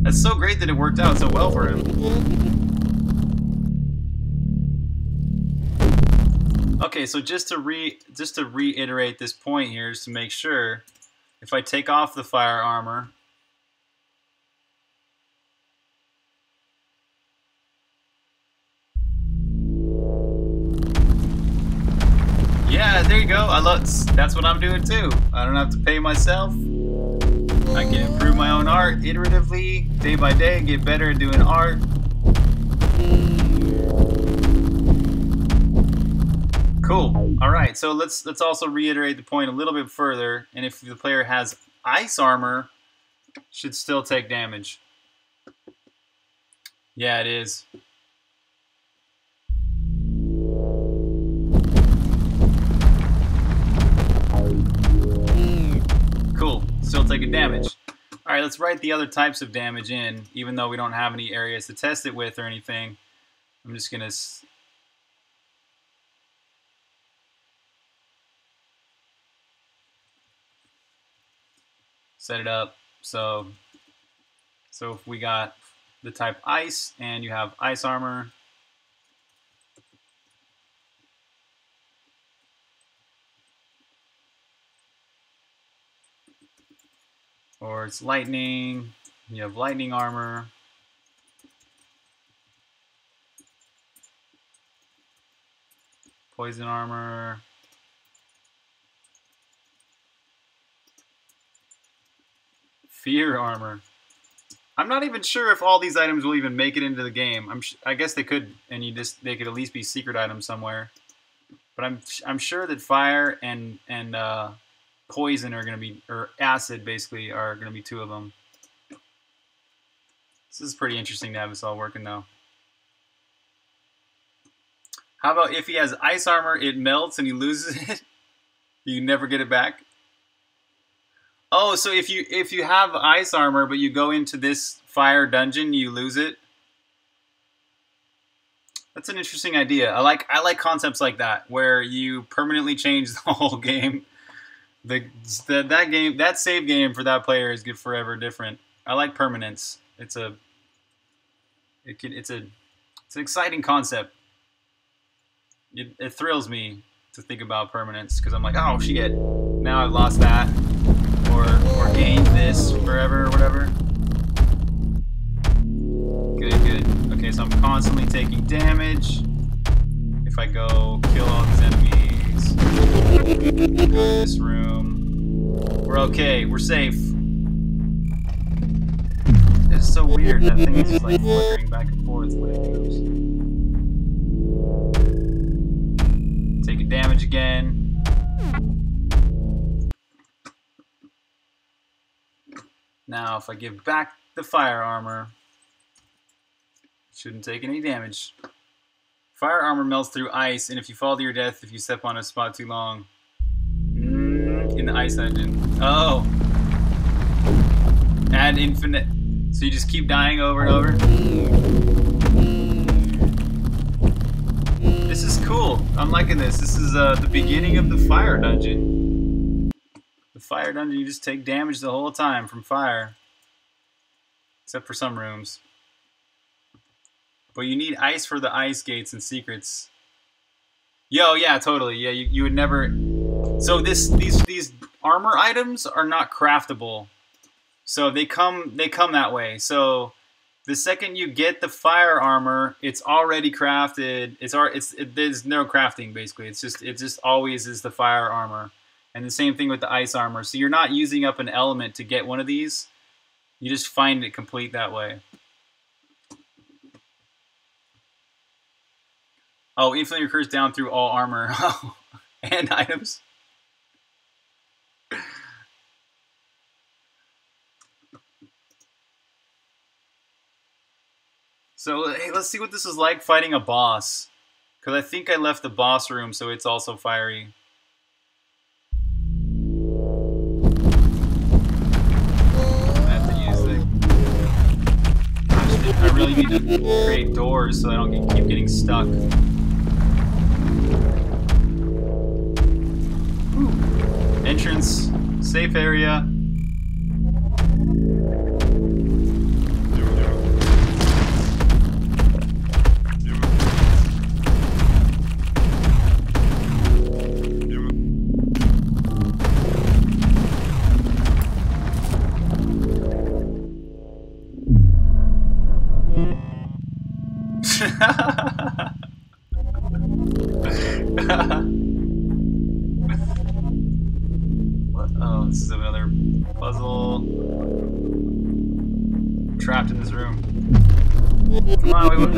That's so great that it worked out so well for him. Okay, so just to reiterate this point here, is to make sure, if I take off the fire armor, yeah, there you go. I love. That's what I'm doing too. I don't have to pay myself. I can improve my own art iteratively, day by day, get better at doing art. Cool. All right. So let's also reiterate the point a little bit further. And if the player has ice armor, should still take damage. Yeah, it is. Cool, still taking damage. All right, let's write the other types of damage in, even though we don't have any areas to test it with or anything. I'm just gonna... set it up so if we got the type ice and you have ice armor, or it's lightning, you have lightning armor. Poison armor. Fear armor. I'm not even sure if all these items will even make it into the game. I guess they could, and they could at least be secret items somewhere. But I'm sure that fire and poison are going to be, or acid basically, are going to be two of them. This is pretty interesting to have us all working though. How about if he has ice armor, it melts and he loses it? You never get it back. Oh, so if you have ice armor, but you go into this fire dungeon, you lose it? That's an interesting idea. I like concepts like that, where you permanently change the whole game. That save game for that player is good forever different. I like permanence. It's an exciting concept. It thrills me to think about permanence, because I'm like, oh shit, now I've lost that, or gained this forever or whatever. Good. Okay, so I'm constantly taking damage. If I go kill all these enemies, this room, we're okay, we're safe. It's so weird, that thing is just like flickering back and forth when it moves. Taking damage again. Now, if I give back the fire armor, shouldn't take any damage. Fire armor melts through ice, and if you fall to your death, if you step on a spot too long. In the ice engine. Oh! Add infinite. So you just keep dying over and over? This is cool. I'm liking this. This is the beginning of the fire dungeon. The fire dungeon, you just take damage the whole time from fire. Except for some rooms. But you need ice for the ice gates and secrets. Yo, yeah, totally. Yeah, you would never. So these armor items are not craftable. So they come that way. So the second you get the fire armor, it's already crafted. There's no crafting basically. It just always is the fire armor. And the same thing with the ice armor. So you're not using up an element to get one of these. You just find it complete that way. Oh, infinitely recurs down through all armor and items. So, hey, let's see what this is like fighting a boss. Because I think I left the boss room, so it's also fiery. I have to use the... I really need to create doors so I don't keep getting stuck. Entrance, safe area.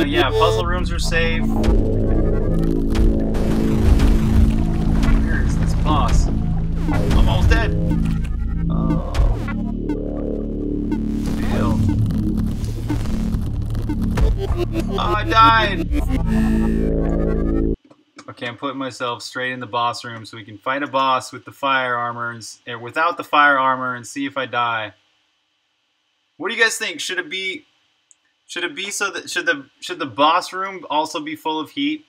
Yeah, puzzle rooms are safe. Here's this boss. I'm almost dead. Oh. Ew. Oh, I died. Okay, I'm putting myself straight in the boss room so we can fight a boss with the fire armor and without the fire armor and see if I die. What do you guys think? Should it be so that should the boss room also be full of heat?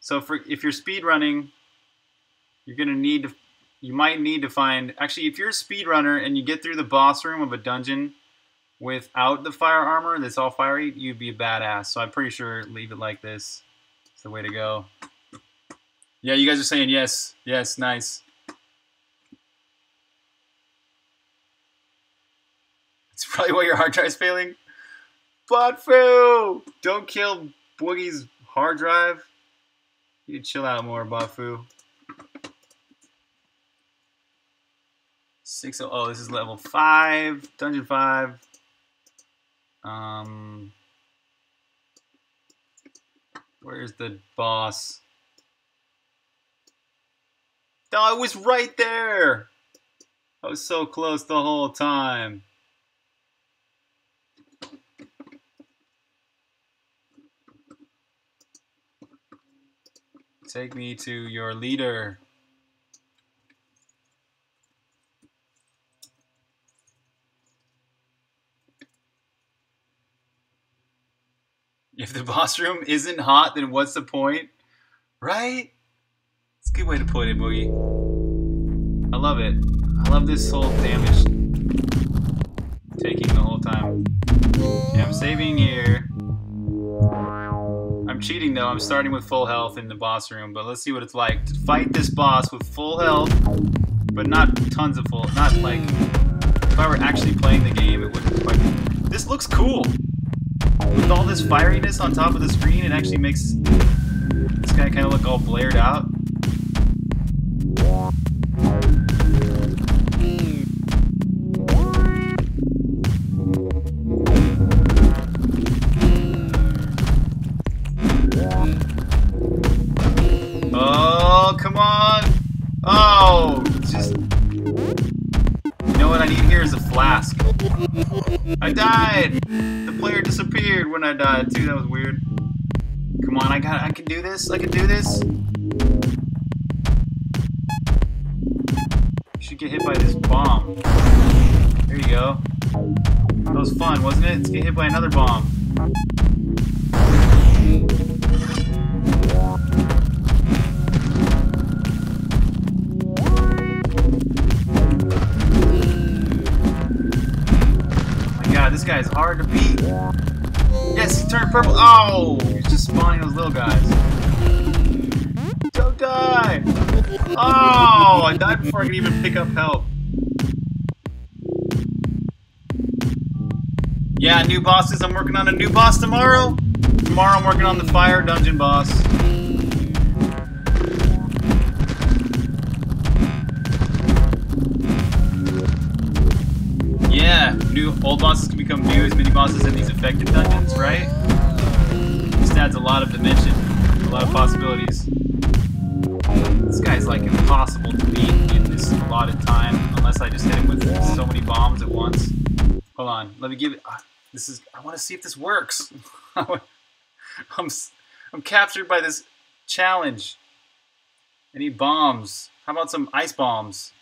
So if you're speedrunning, you might need to find, actually if you're a speedrunner and you get through the boss room of a dungeon without the fire armor that's all fiery, you'd be a badass. So I'm pretty sure leave it like this. It's the way to go. Yeah, you guys are saying yes, nice. It's probably why your hard drive's failing. Bafu! Don't kill Boogie's hard drive. You chill out more, Bafu. 6-0. Oh, this is level 5. Dungeon 5. Where's the boss? Oh, it was right there! I was so close the whole time. Take me to your leader. If the boss room isn't hot, then what's the point? Right? It's a good way to put it, Boogie. I love it. I love this whole damage taking the whole time. Okay, I'm saving here. I'm cheating though, I'm starting with full health in the boss room, but let's see what it's like to fight this boss with full health, but not tons of full, not like, if I were actually playing the game, it wouldn't quite. This looks cool! With all this fieriness on top of the screen, it actually makes this guy kind of look all blared out. Oh, come on! Oh, just... You know what I need here is a flask. I died! The player disappeared when I died too, that was weird. Come on, I can do this, I can do this! You should get hit by this bomb. There you go. That was fun, wasn't it? Let's get hit by another bomb. This guy is hard to beat. Yes, he turned purple. Oh, he's just spawning those little guys. Don't die. Oh, I died before I could even pick up help. Yeah, new bosses. I'm working on a new boss tomorrow. Tomorrow I'm working on the fire dungeon boss. Yeah, new old bosses can become new as mini bosses in these affected dungeons, right? This adds a lot of dimension, a lot of possibilities. This guy's like impossible to beat in this allotted time, unless I just hit him with so many bombs at once. Hold on, let me give it. This is. I want to see if this works. I'm captured by this challenge. I need bombs. How about some ice bombs?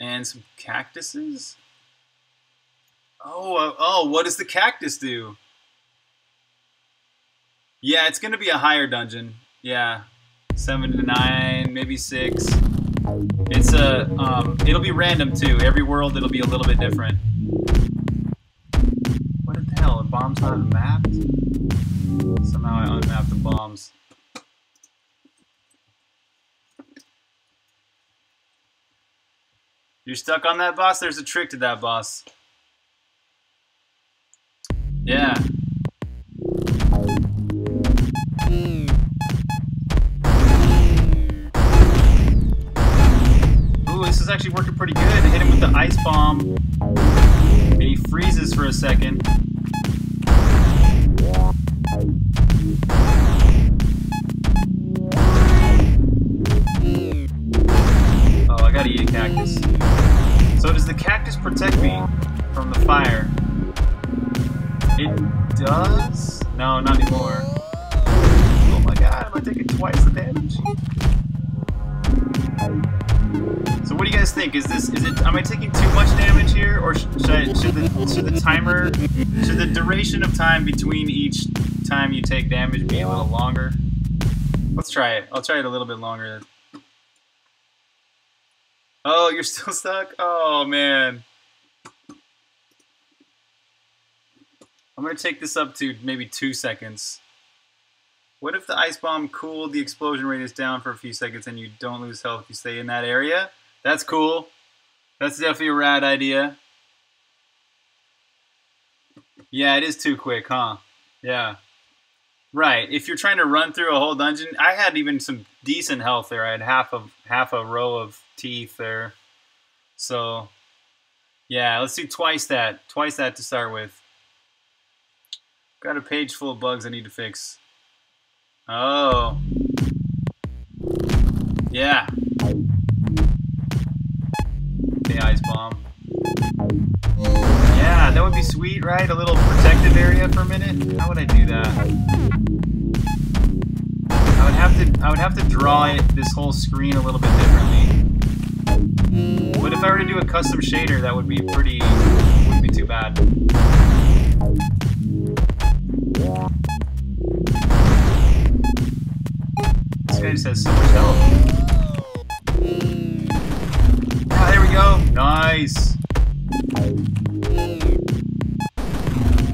And some cactuses? Oh, what does the cactus do? Yeah, it's gonna be a higher dungeon. Yeah, 7 to 9, maybe 6. It's a, it'll be random too. Every world, it'll be a little bit different. What the hell, are bombs not mapped? Somehow I unmapped the bombs. You're stuck on that boss? There's a trick to that boss. Yeah. Ooh, this is actually working pretty good. I hit him with the ice bomb. And he freezes for a second. Oh, I gotta eat a cactus. So does the cactus protect me from the fire? It does? No, not anymore. Oh my god, am I taking twice the damage? So what do you guys think? Am I taking too much damage here, or should the duration of time between each time you take damage be a little longer? Let's try it. I'll try it a little bit longer. Oh, you're still stuck? Oh, man. I'm going to take this up to maybe 2 seconds. What if the ice bomb cooled the explosion radius down for a few seconds and you don't lose health if you stay in that area? That's cool. That's definitely a rad idea. Yeah, it is too quick, huh? Yeah. Right. If you're trying to run through a whole dungeon, I had even some decent health there. I had half a row of teeth there. So, yeah, let's do twice that. Twice that to start with. Got a page full of bugs I need to fix. Oh. Yeah. The ice bomb. Yeah, that would be sweet, right? A little protective area for a minute. How would I do that? I would have to draw it this whole screen a little bit differently. But if I were to do a custom shader, that would be pretty. Wouldn't be too bad. This guy just has so much health. Ah, there we go. Nice.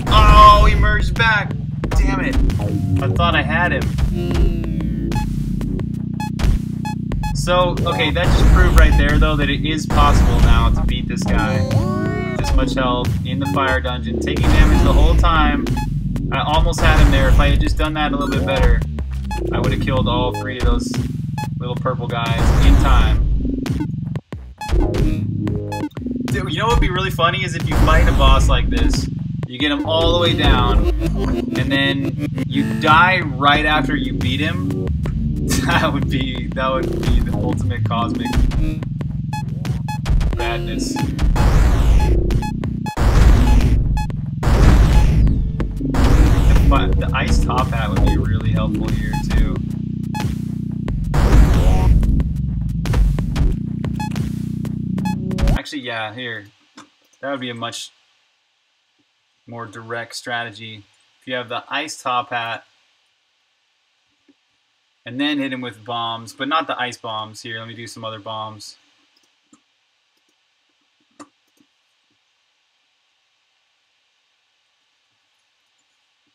Oh, he merged back. Damn it. I thought I had him. So, okay, that just proved right there, though, that it is possible now to beat this guy. This much health in the fire dungeon, taking damage the whole time. I almost had him there. If I had just done that a little bit better, I would have killed all three of those little purple guys in time. Dude, you know what would be really funny is if you fight a boss like this, you get him all the way down, and then you die right after you beat him. That would be the ultimate cosmic madness. The ice top hat would be really helpful here too. Actually, yeah, here. That would be a much more direct strategy. If you have the ice top hat and then hit him with bombs, but not the ice bombs here. Let me do some other bombs.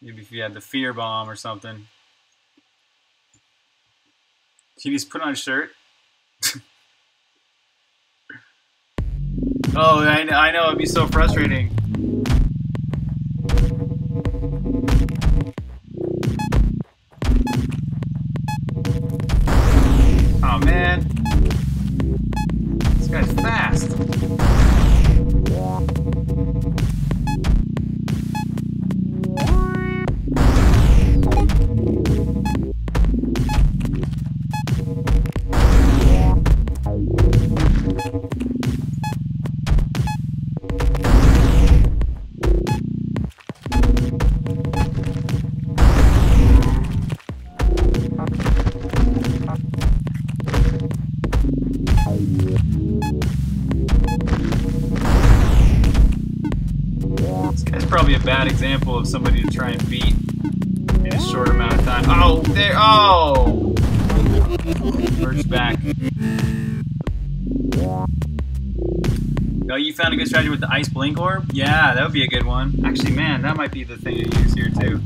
Maybe if you had the fear bomb or something. Can you just put on a shirt? Oh, I know, it'd be so frustrating. Oh man. This guy's fast. Bad example of somebody to try and beat in a short amount of time. Oh, there! Oh! Merge back. Oh, you found a good strategy with the ice blink orb? Yeah, that would be a good one. Actually, man, that might be the thing to use here, too.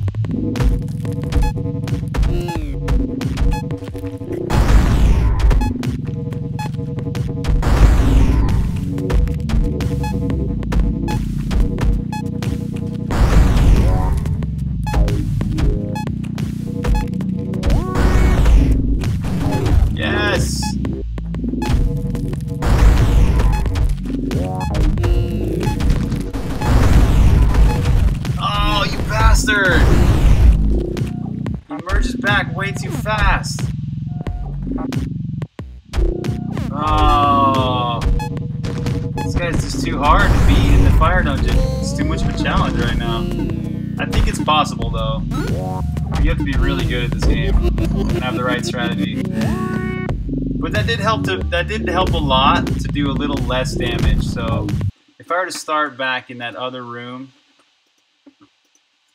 Possible though. You have to be really good at this game and have the right strategy. But that did help a lot to do a little less damage. So if I were to start back in that other room,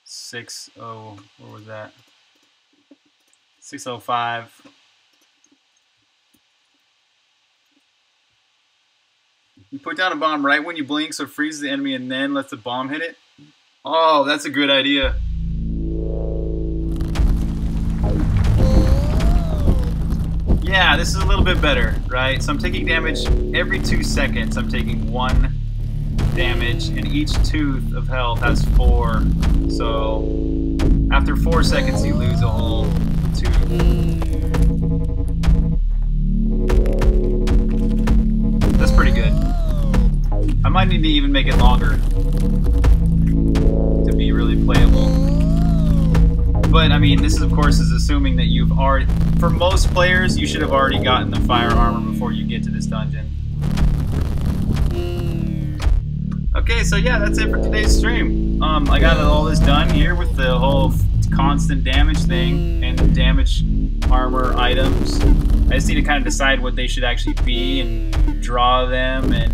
6-0, what was that? 605. You put down a bomb right when you blink, so freezes the enemy and then lets the bomb hit it. Oh, that's a good idea. Yeah, this is a little bit better, right? So I'm taking damage every 2 seconds. I'm taking 1 damage, and each tooth of health has 4. So after 4 seconds, you lose a whole tooth. That's pretty good. I might need to even make it longer to be really playable. But I mean, this of course is assuming that you've already, for most players, you should have already gotten the fire armor before you get to this dungeon. Okay, so yeah, that's it for today's stream. I got all this done here with the whole constant damage thing and the damage armor items. I just need to kind of decide what they should actually be and draw them and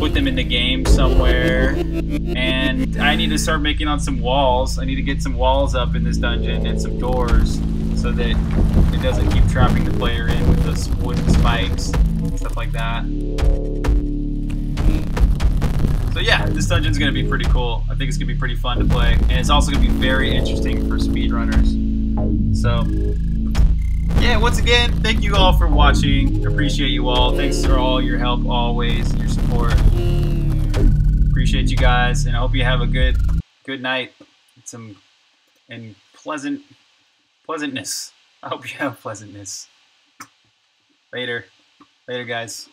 put them in the game somewhere. And I need to start making on some walls. I need to get some walls up in this dungeon and some doors so that it doesn't keep trapping the player in with those wooden spikes and stuff like that. So yeah, this dungeon's gonna be pretty cool. I think it's gonna be pretty fun to play, and it's also gonna be very interesting for speedrunners. So yeah, once again, thank you all for watching. Appreciate you all. Thanks for all your help always, your support. Appreciate you guys, and I hope you have a good night. And pleasantness. I hope you have pleasantness. Later guys.